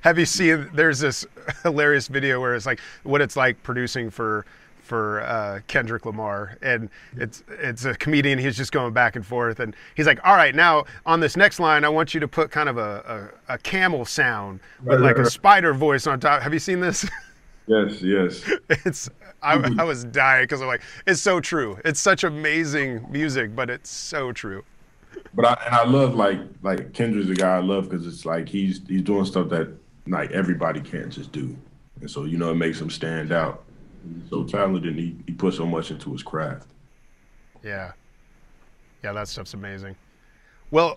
Have you seen? There's this hilarious video where it's like what it's like producing for Kendrick Lamar, and it's a comedian. He's just going back and forth, and he's like, all right, now on this next line I want you to put kind of a camel sound with like a spider voice on top. Have you seen this? Yes I was dying, because I'm like, it's so true. It's such amazing music, but it's so true. But I love like Kendrick's a guy I love, because it's like he's doing stuff that like everybody can't just do, and so you know it makes him stand out. He's so talented, and he put so much into his craft. Yeah, that stuff's amazing. Well,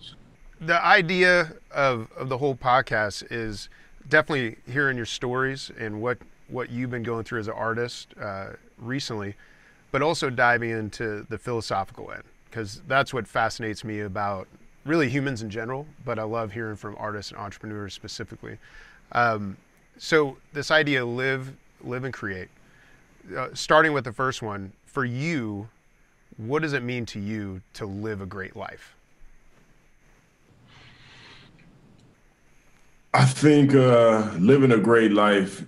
the idea of the whole podcast is definitely hearing your stories and what you've been going through as an artist recently, but also diving into the philosophical end, because that's what fascinates me about really humans in general, but I love hearing from artists and entrepreneurs specifically. So this idea, live and create. starting with the first one, for you, what does it mean to you to live a great life? I think living a great life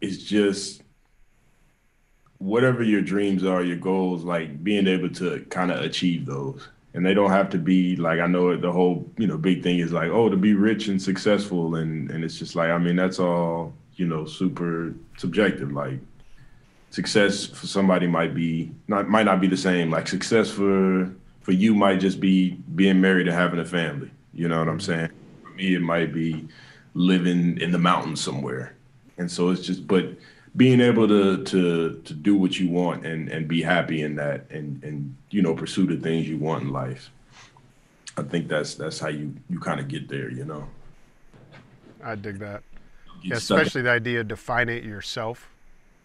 is just whatever your dreams are, your goals, like being able to kind of achieve those. And they don't have to be like, I know the whole, you know, big thing is like, oh, to be rich and successful. And it's just like, I mean, that's all, you know, super subjective. Like success for somebody might not be the same. Like success for you might just be being married and having a family. You know what I'm saying? For me, it might be living in the mountains somewhere. And so it's just, but being able to do what you want and be happy in that and you know, pursue the things you want in life. I think that's how you kind of get there, you know. I dig that. Yeah, especially the idea of defining it yourself.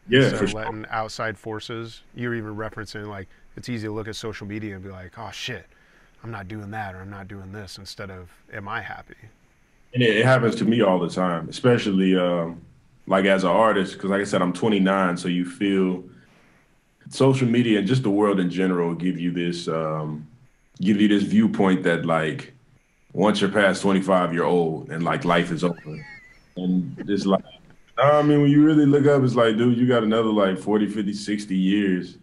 Yeah. So letting outside forces, you're even referencing like, it's easy to look at social media and be like, oh shit, I'm not doing that or I'm not doing this, instead of, am I happy? And it happens to me all the time, especially, like as an artist, because like I said, I'm 29, so you feel social media and just the world in general give you this viewpoint that like once you're past 25, you're old and like life is over. And it's like, I mean, when you really look up, it's like, dude, you got another like 40, 50, 60 years.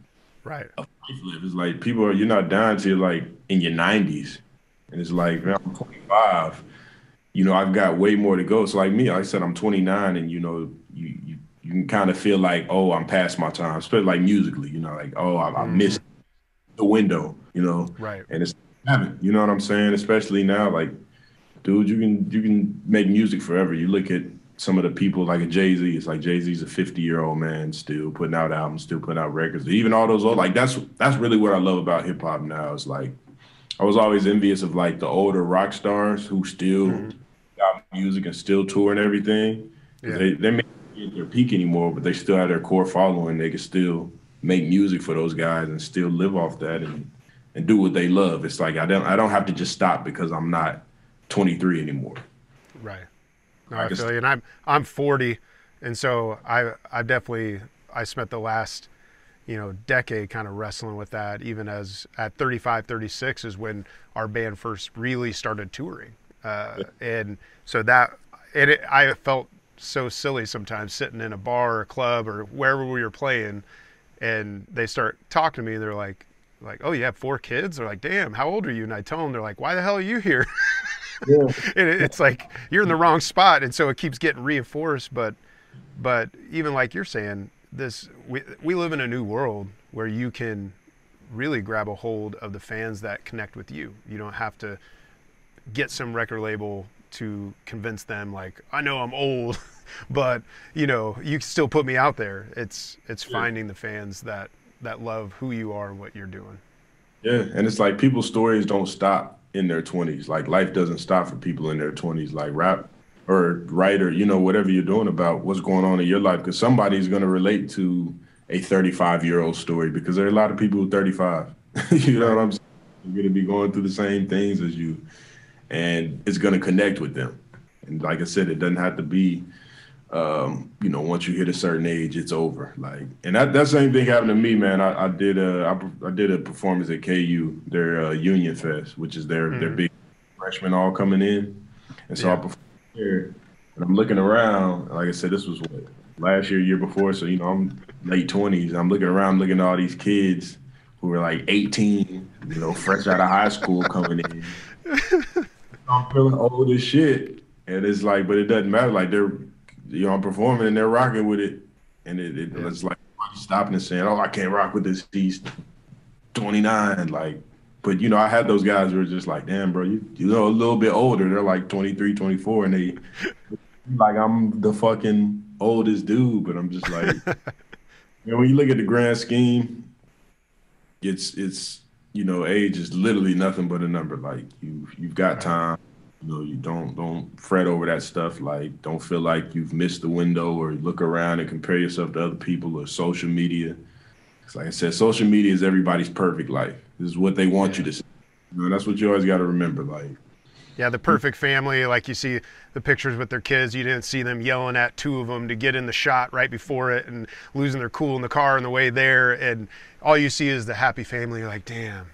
Right. Of life live. It's like you're not dying till like in your 90s. And it's like, man, I'm 25. You know, I've got way more to go. So like me, like I said, I'm 29 and, you know, you can kind of feel like, oh, I'm past my time, especially like musically, you know, like, oh, I missed the window, you know? Right. And it's heaven, you know what I'm saying? Especially now, like, dude, you can make music forever. You look at some of the people like a Jay-Z, it's like Jay-Z's a 50-year-old man still putting out albums, still putting out records, even all those old, like that's really what I love about hip hop now. It's like, I was always envious of like the older rock stars who still got music and still tour and everything. Yeah. They may not be at their peak anymore, but they still have their core following. They can still make music for those guys and still live off that and do what they love. It's like I don't have to just stop because I'm not 23 anymore. Right. No, I feel you. And I'm 40, and so I spent the last, you know, decade kind of wrestling with that, even as at 35, 36 is when our band first really started touring. And so I felt so silly sometimes sitting in a bar or a club or wherever we were playing and they start talking to me. They're like, oh, you have 4 kids? They're like, damn, how old are you? And I tell them, they're like, why the hell are you here? Yeah. And it's like, you're in the wrong spot. And so it keeps getting reinforced. But even like you're saying, we live in a new world where you can really grab a hold of the fans that connect with you. You don't have to get some record label to convince them like, I know I'm old, but you know, you can still put me out there. It's finding the fans that love who you are and what you're doing. Yeah, and it's like people's stories don't stop in their 20s. Like life doesn't stop for people in their 20s. Like rap or writer, you know, whatever you're doing about what's going on in your life, because somebody's going to relate to a 35-year-old story because there are a lot of people who are 35. You know what I'm saying? You're going to be going through the same things as you, and it's going to connect with them. And like I said, it doesn't have to be, you know, once you hit a certain age, it's over. Like, and that same thing happened to me, man. I did a performance at KU, their Union Fest, which is their big freshmen all coming in, and so I performed. And I'm looking around, like I said, this was what, last year, year before, so you know, I'm late 20s. I'm looking around, looking at all these kids who were like 18, you know, fresh out of high school coming in. I'm feeling old as shit, and it's like, but it doesn't matter. Like they're, you know, I'm performing and they're rocking with it, and it's like stopping and saying, "Oh, I can't rock with this." He's 29, like. But, you know, I had those guys who were just like, damn, bro, you know, a little bit older. They're like 23, 24, and they like, I'm the fucking oldest dude. But I'm just like, you know, when you look at the grand scheme, it's you know, age is literally nothing but a number. Like you've got time. You know, you don't fret over that stuff. Like, don't feel like you've missed the window or look around and compare yourself to other people or social media. Because like I said, social media is everybody's perfect life. This is what they want you to see. You know, that's what you always got to remember. Like, Yeah, the perfect family. Like you see the pictures with their kids. You didn't see them yelling at two of them to get in the shot right before it and losing their cool in the car on the way there. And all you see is the happy family. You're like, damn,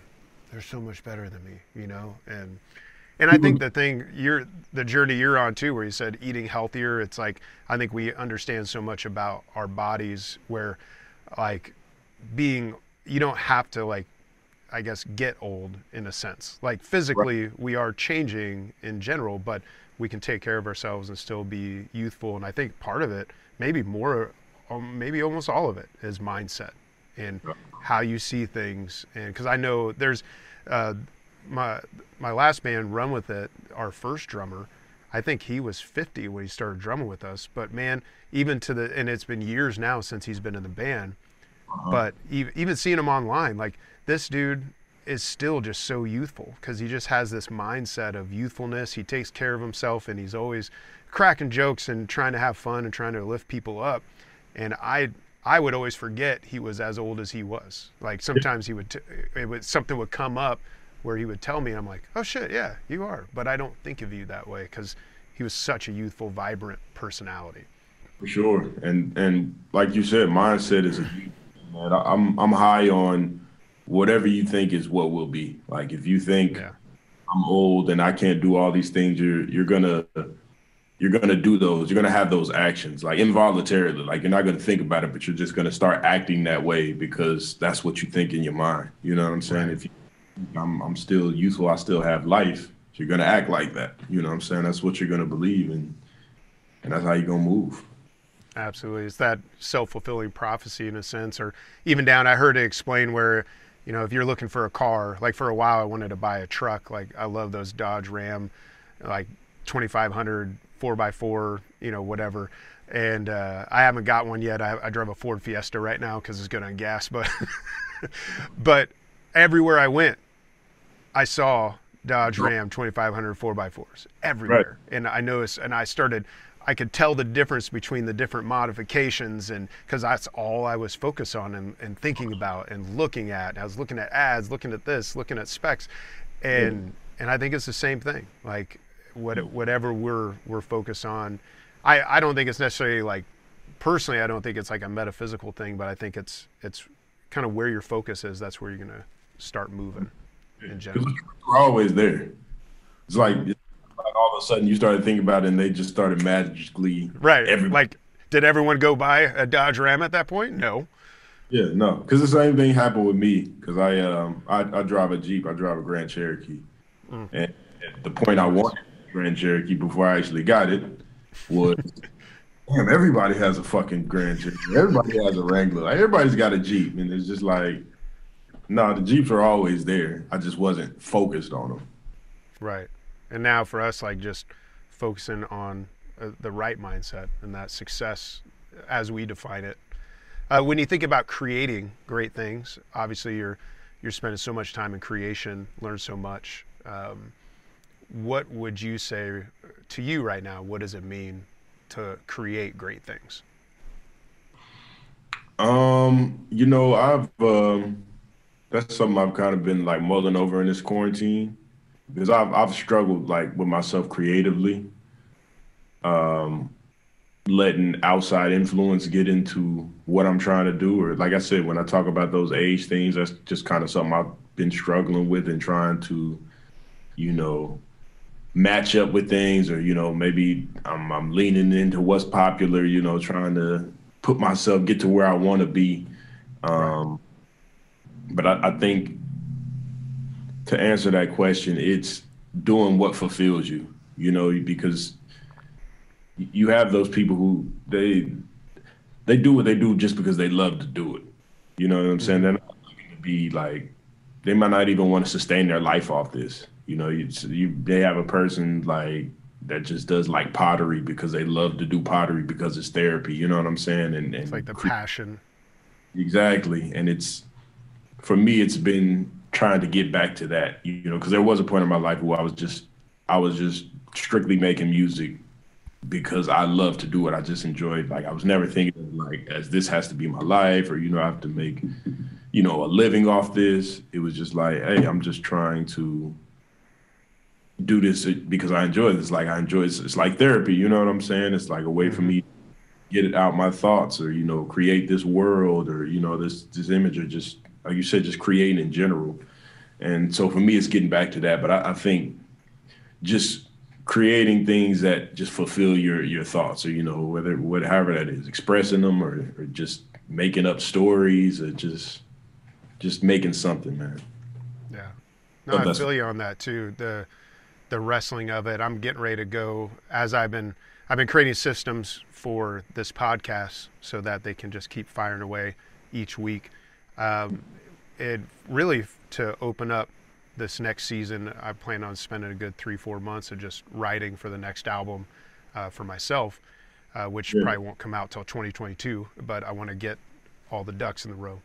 they're so much better than me, you know? And I think the thing the journey you're on too, where you said eating healthier, it's like, I think we understand so much about our bodies where like you don't have to like, I guess, get old in a sense, like physically we are changing in general, but we can take care of ourselves and still be youthful. And I think part of it, maybe more, maybe almost all of it is mindset and how you see things. And cause I know there's, my last band, Run With It, our first drummer, I think he was 50 when he started drumming with us, but man, even to the, and it's been years now since he's been in the band, but even seeing him online, like this dude is still just so youthful because he just has this mindset of youthfulness. He takes care of himself and he's always cracking jokes and trying to have fun and trying to lift people up. And I would always forget he was as old as he was. Like sometimes he would, something would come up where he would tell me, I'm like, oh shit, yeah, you are. But I don't think of you that way because he was such a youthful, vibrant personality. For sure. And like you said, mindset is a huge thing, man. I'm high on whatever you think is what will be. Like if you think I'm old and I can't do all these things, you're gonna do those. You're gonna have those actions, like involuntarily. Like you're not gonna think about it, but you're just gonna start acting that way because that's what you think in your mind. You know what I'm saying? If you, I'm still youthful, I still have life. You're gonna act like that. You know what I'm saying? That's what you're gonna believe in, and that's how you're gonna move. Absolutely. It's that self-fulfilling prophecy in a sense, or even down, I heard it explained where, you know, if you're looking for a car, like for a while I wanted to buy a truck. Like I love those Dodge Ram, like 2500 4x4, you know, whatever. And I haven't got one yet. I drive a Ford Fiesta right now because it's good on gas, but but everywhere I went, I saw Dodge Ram 2500 4x4s everywhere. And I noticed, and I could tell the difference between the different modifications, and because that's all I was focused on and thinking about and looking at. And I was looking at ads, looking at this, looking at specs, and I think it's the same thing. Like whatever we're focused on, I don't think it's necessarily like, personally, I don't think it's like a metaphysical thing, but I think it's kind of where your focus is. That's where you're gonna start moving. In general, we're always there. It's like. All of a sudden you started thinking about it and they just started magically. Like, did everyone go buy a Dodge Ram at that point? No. Yeah, no. Because the same thing happened with me. Because I drive a Jeep. I drive a Grand Cherokee. And at the point I wanted Grand Cherokee before I actually got it was, damn, everybody has a fucking Grand Cherokee. Everybody has a Wrangler. Like, everybody's got a Jeep. And it's just like, no, the Jeeps are always there. I just wasn't focused on them. Right. And now for us, like just focusing on the right mindset and that success as we define it. When you think about creating great things, obviously you're spending so much time in creation, learn so much. What would you say to you right now? What does it mean to create great things? You know, that's something I've kind of been like mulling over in this quarantine. Because I've struggled like with myself creatively, letting outside influence get into what I'm trying to do. Or like I said, when I talk about those age things, that's just kind of something I've been struggling with and trying to, you know, match up with things, or, you know, maybe I'm leaning into what's popular, you know, trying to put myself, get to where I want to be. But I think, to answer that question, it's doing what fulfills you, you know, because you have those people who they do what they do just because they love to do it. You know what I'm saying? They're not looking to be like, they might not even want to sustain their life off this. You know, they have a person like that just does like pottery because they love to do pottery because it's therapy. You know what I'm saying? And it's like the passion. Exactly. And it's, for me, it's been trying to get back to that, you know, because there was a point in my life where I was just strictly making music because I love to do it. I just enjoyed, like, I was never thinking like, as this has to be my life, or, you know, I have to make, you know, a living off this. It was just like, hey, I'm just trying to do this because I enjoy this. Like I enjoy this. It's like therapy, you know what I'm saying? It's like a way for me to get it out my thoughts, or, you know, create this world, or, you know, this image, or just, like you said, just create in general. And so for me, it's getting back to that. But I think just creating things that just fulfill your thoughts, or, you know, however that is, expressing them, or just making up stories, or just making something, man. Yeah. No, I feel you on that too. The wrestling of it. I'm getting ready to go, as I've been creating systems for this podcast so that they can just keep firing away each week. It really, to open up this next season, I plan on spending a good 3-4 months of just writing for the next album for myself, which probably won't come out till 2022, but I want to get all the ducks in the row.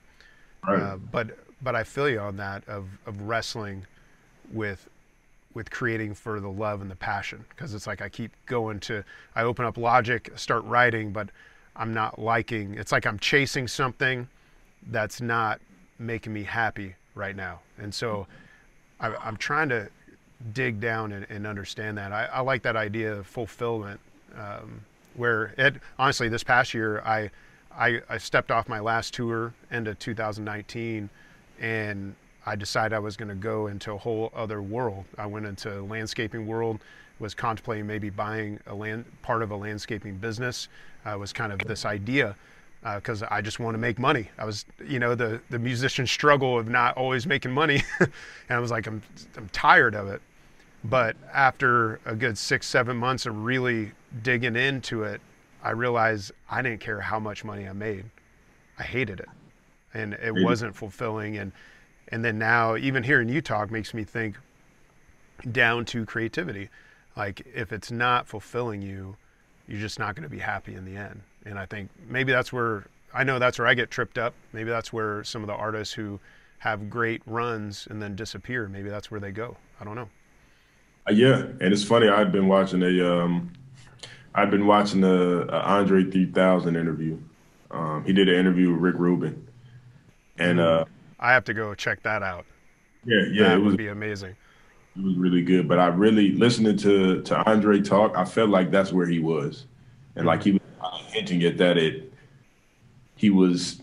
Right. But I feel you on that of wrestling with creating for the love and the passion, because it's like I open up Logic, start writing, but I'm not liking, it's like I'm chasing something that's not making me happy right now. And so I'm trying to dig down and understand that. I like that idea of fulfillment, where it, honestly, this past year, I stepped off my last tour end of 2019, and I decided I was going to go into a whole other world. I went into landscaping world, was contemplating maybe buying part of a landscaping business. Was kind of this idea, because I just want to make money. I was, you know, the musician struggle of not always making money. And I was like, I'm tired of it. But after a good 6-7 months of really digging into it, I realized I didn't care how much money I made. I hated it. And it wasn't fulfilling. And then now, even hearing you talk makes me think down to creativity. Like, if it's not fulfilling you, you're just not going to be happy in the end. And I think maybe that's where I get tripped up. Maybe that's where some of the artists who have great runs and then disappear, maybe that's where they go. I don't know. Yeah. And it's funny. I've been watching a Andre 3000 interview. He did an interview with Rick Rubin, and I have to go check that out. Yeah. That would be amazing. It was really good. But I really, listening to Andre talk, I felt like that's where he was. And like he was hinting at that, he was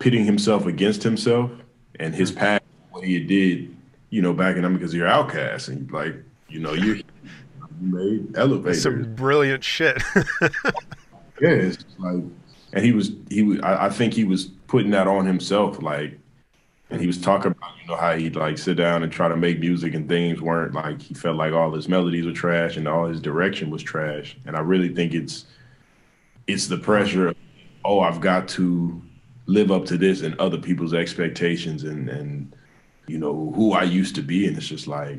pitting himself against himself and his past, what he did, you know, back in him, because you're outcast and like, you know, you made elevators. Some brilliant shit. Yes, like, and I think he was putting that on himself, like, and he was talking about, you know, how he'd like sit down and try to make music and things weren't, like, he felt like all his melodies were trash and all his direction was trash. And I really think it's the pressure of, oh, I've got to live up to this and other people's expectations and you know, who I used to be. And it's just like,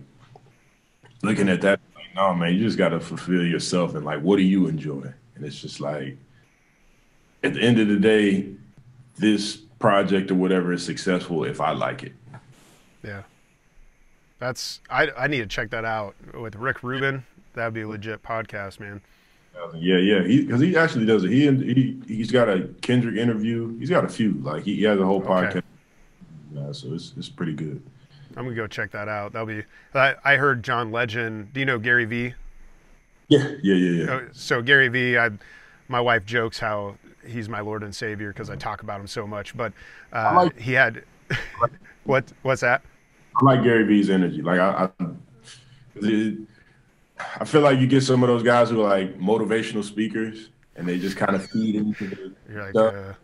looking at that, like, no, man, you just got to fulfill yourself. And like, what do you enjoy? And it's just like, at the end of the day, this project or whatever is successful if I like it. Yeah. That's, I need to check that out with Rick Rubin. That'd be a legit podcast, man. Yeah. Because he actually does it. He's got a Kendrick interview. He's got a few. Like, he has a whole podcast. Yeah, so it's pretty good. I'm gonna go check that out. I heard John Legend. Do you know Gary V? Yeah. So Gary V, my wife jokes how he's my Lord and Savior because I talk about him so much. But he had what's that? I like Gary V's energy. Like I feel like you get some of those guys who are like motivational speakers and they just kind of feed into the You're like, stuff.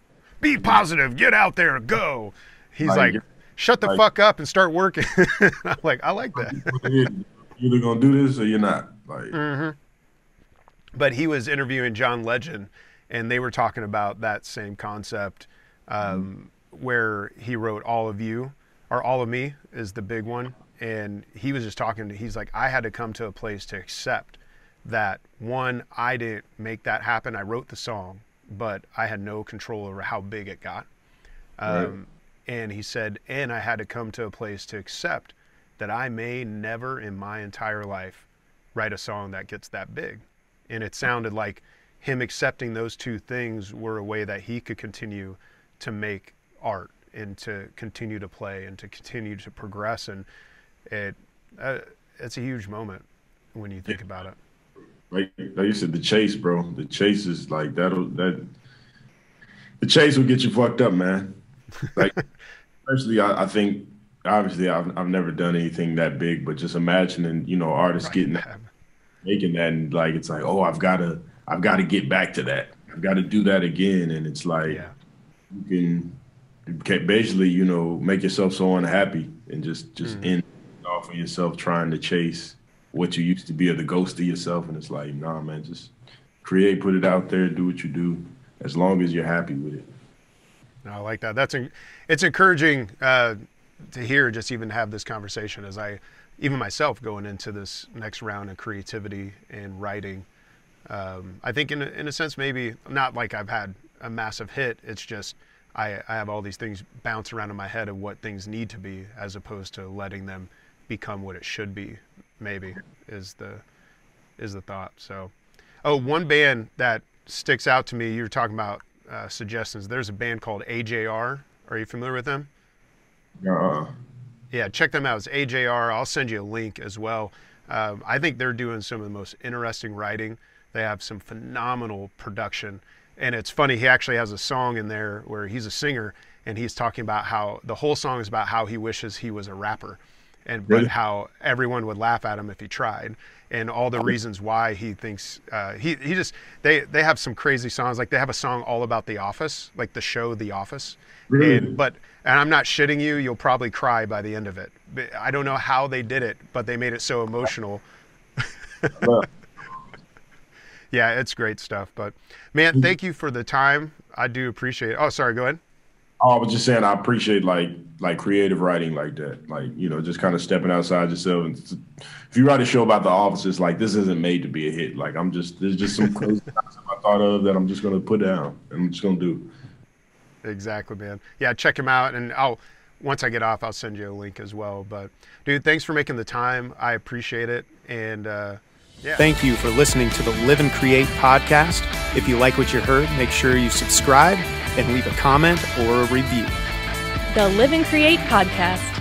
Be positive, get out there, go. He's like shut the fuck up and start working. I'm like, I like that. You're either going to do this or you're not. Like, But he was interviewing John Legend and they were talking about that same concept where he wrote All of You, or All of Me is the big one. And he was just he's like, I had to come to a place to accept that, one, I didn't make that happen. I wrote the song, but I had no control over how big it got. And he said, and I had to come to a place to accept that I may never in my entire life write a song that gets that big. And it sounded like him accepting those two things were a way that he could continue to make art and to continue to play and to continue to progress. And it it's a huge moment when you think about it. Like you said, the chase, bro. The chase is like the chase will get you fucked up, man. Like, especially I think obviously I've never done anything that big, but just imagining, you know, artists getting that, making that, and like it's like, oh, I've gotta get back to that. I've gotta do that again. And it's like you can basically, you know, make yourself so unhappy and just end off of yourself trying to chase what you used to be, or the ghost of yourself. And it's like, nah, man, just create, put it out there, do what you do, as long as you're happy with it. No, I like that. It's encouraging to hear, just even have this conversation, as I, even myself, going into this next round of creativity and writing. I think in a sense, maybe not like I've had a massive hit. It's just I have all these things bounce around in my head of what things need to be, as opposed to letting them become what it should be. Maybe is the thought. So, oh, one band that sticks out to me, you were talking about suggestions. There's a band called AJR. Are you familiar with them? Yeah, check them out. It's AJR. I'll send you a link as well. I think they're doing some of the most interesting writing. They have some phenomenal production. And it's funny, he actually has a song in there where he's a singer, and he's talking about how the whole song is about how he wishes he was a rapper, and but how everyone would laugh at him if he tried, and all the reasons why he thinks he just they have some crazy songs. Like they have a song all about The Office, like the show The Office. Really? And I'm not shitting you, you'll probably cry by the end of it. I don't know how they did it, but they made it so emotional. Yeah, it's great stuff. But man, thank you for the time. I do appreciate it. Oh, sorry, go ahead. Oh, I was just saying, I appreciate like creative writing like that. Like, you know, just kind of stepping outside yourself. And if you write a show about The Office, it's like, this isn't made to be a hit. Like, there's just some crazy concept I thought of that I'm just going to put down and I'm just going to do. Exactly, man. Yeah, check him out. And once I get off, I'll send you a link as well. But dude, thanks for making the time. I appreciate it. And yeah. Thank you for listening to the Live and Create podcast. If you like what you heard, make sure you subscribe and leave a comment or a review. The Live and Create podcast.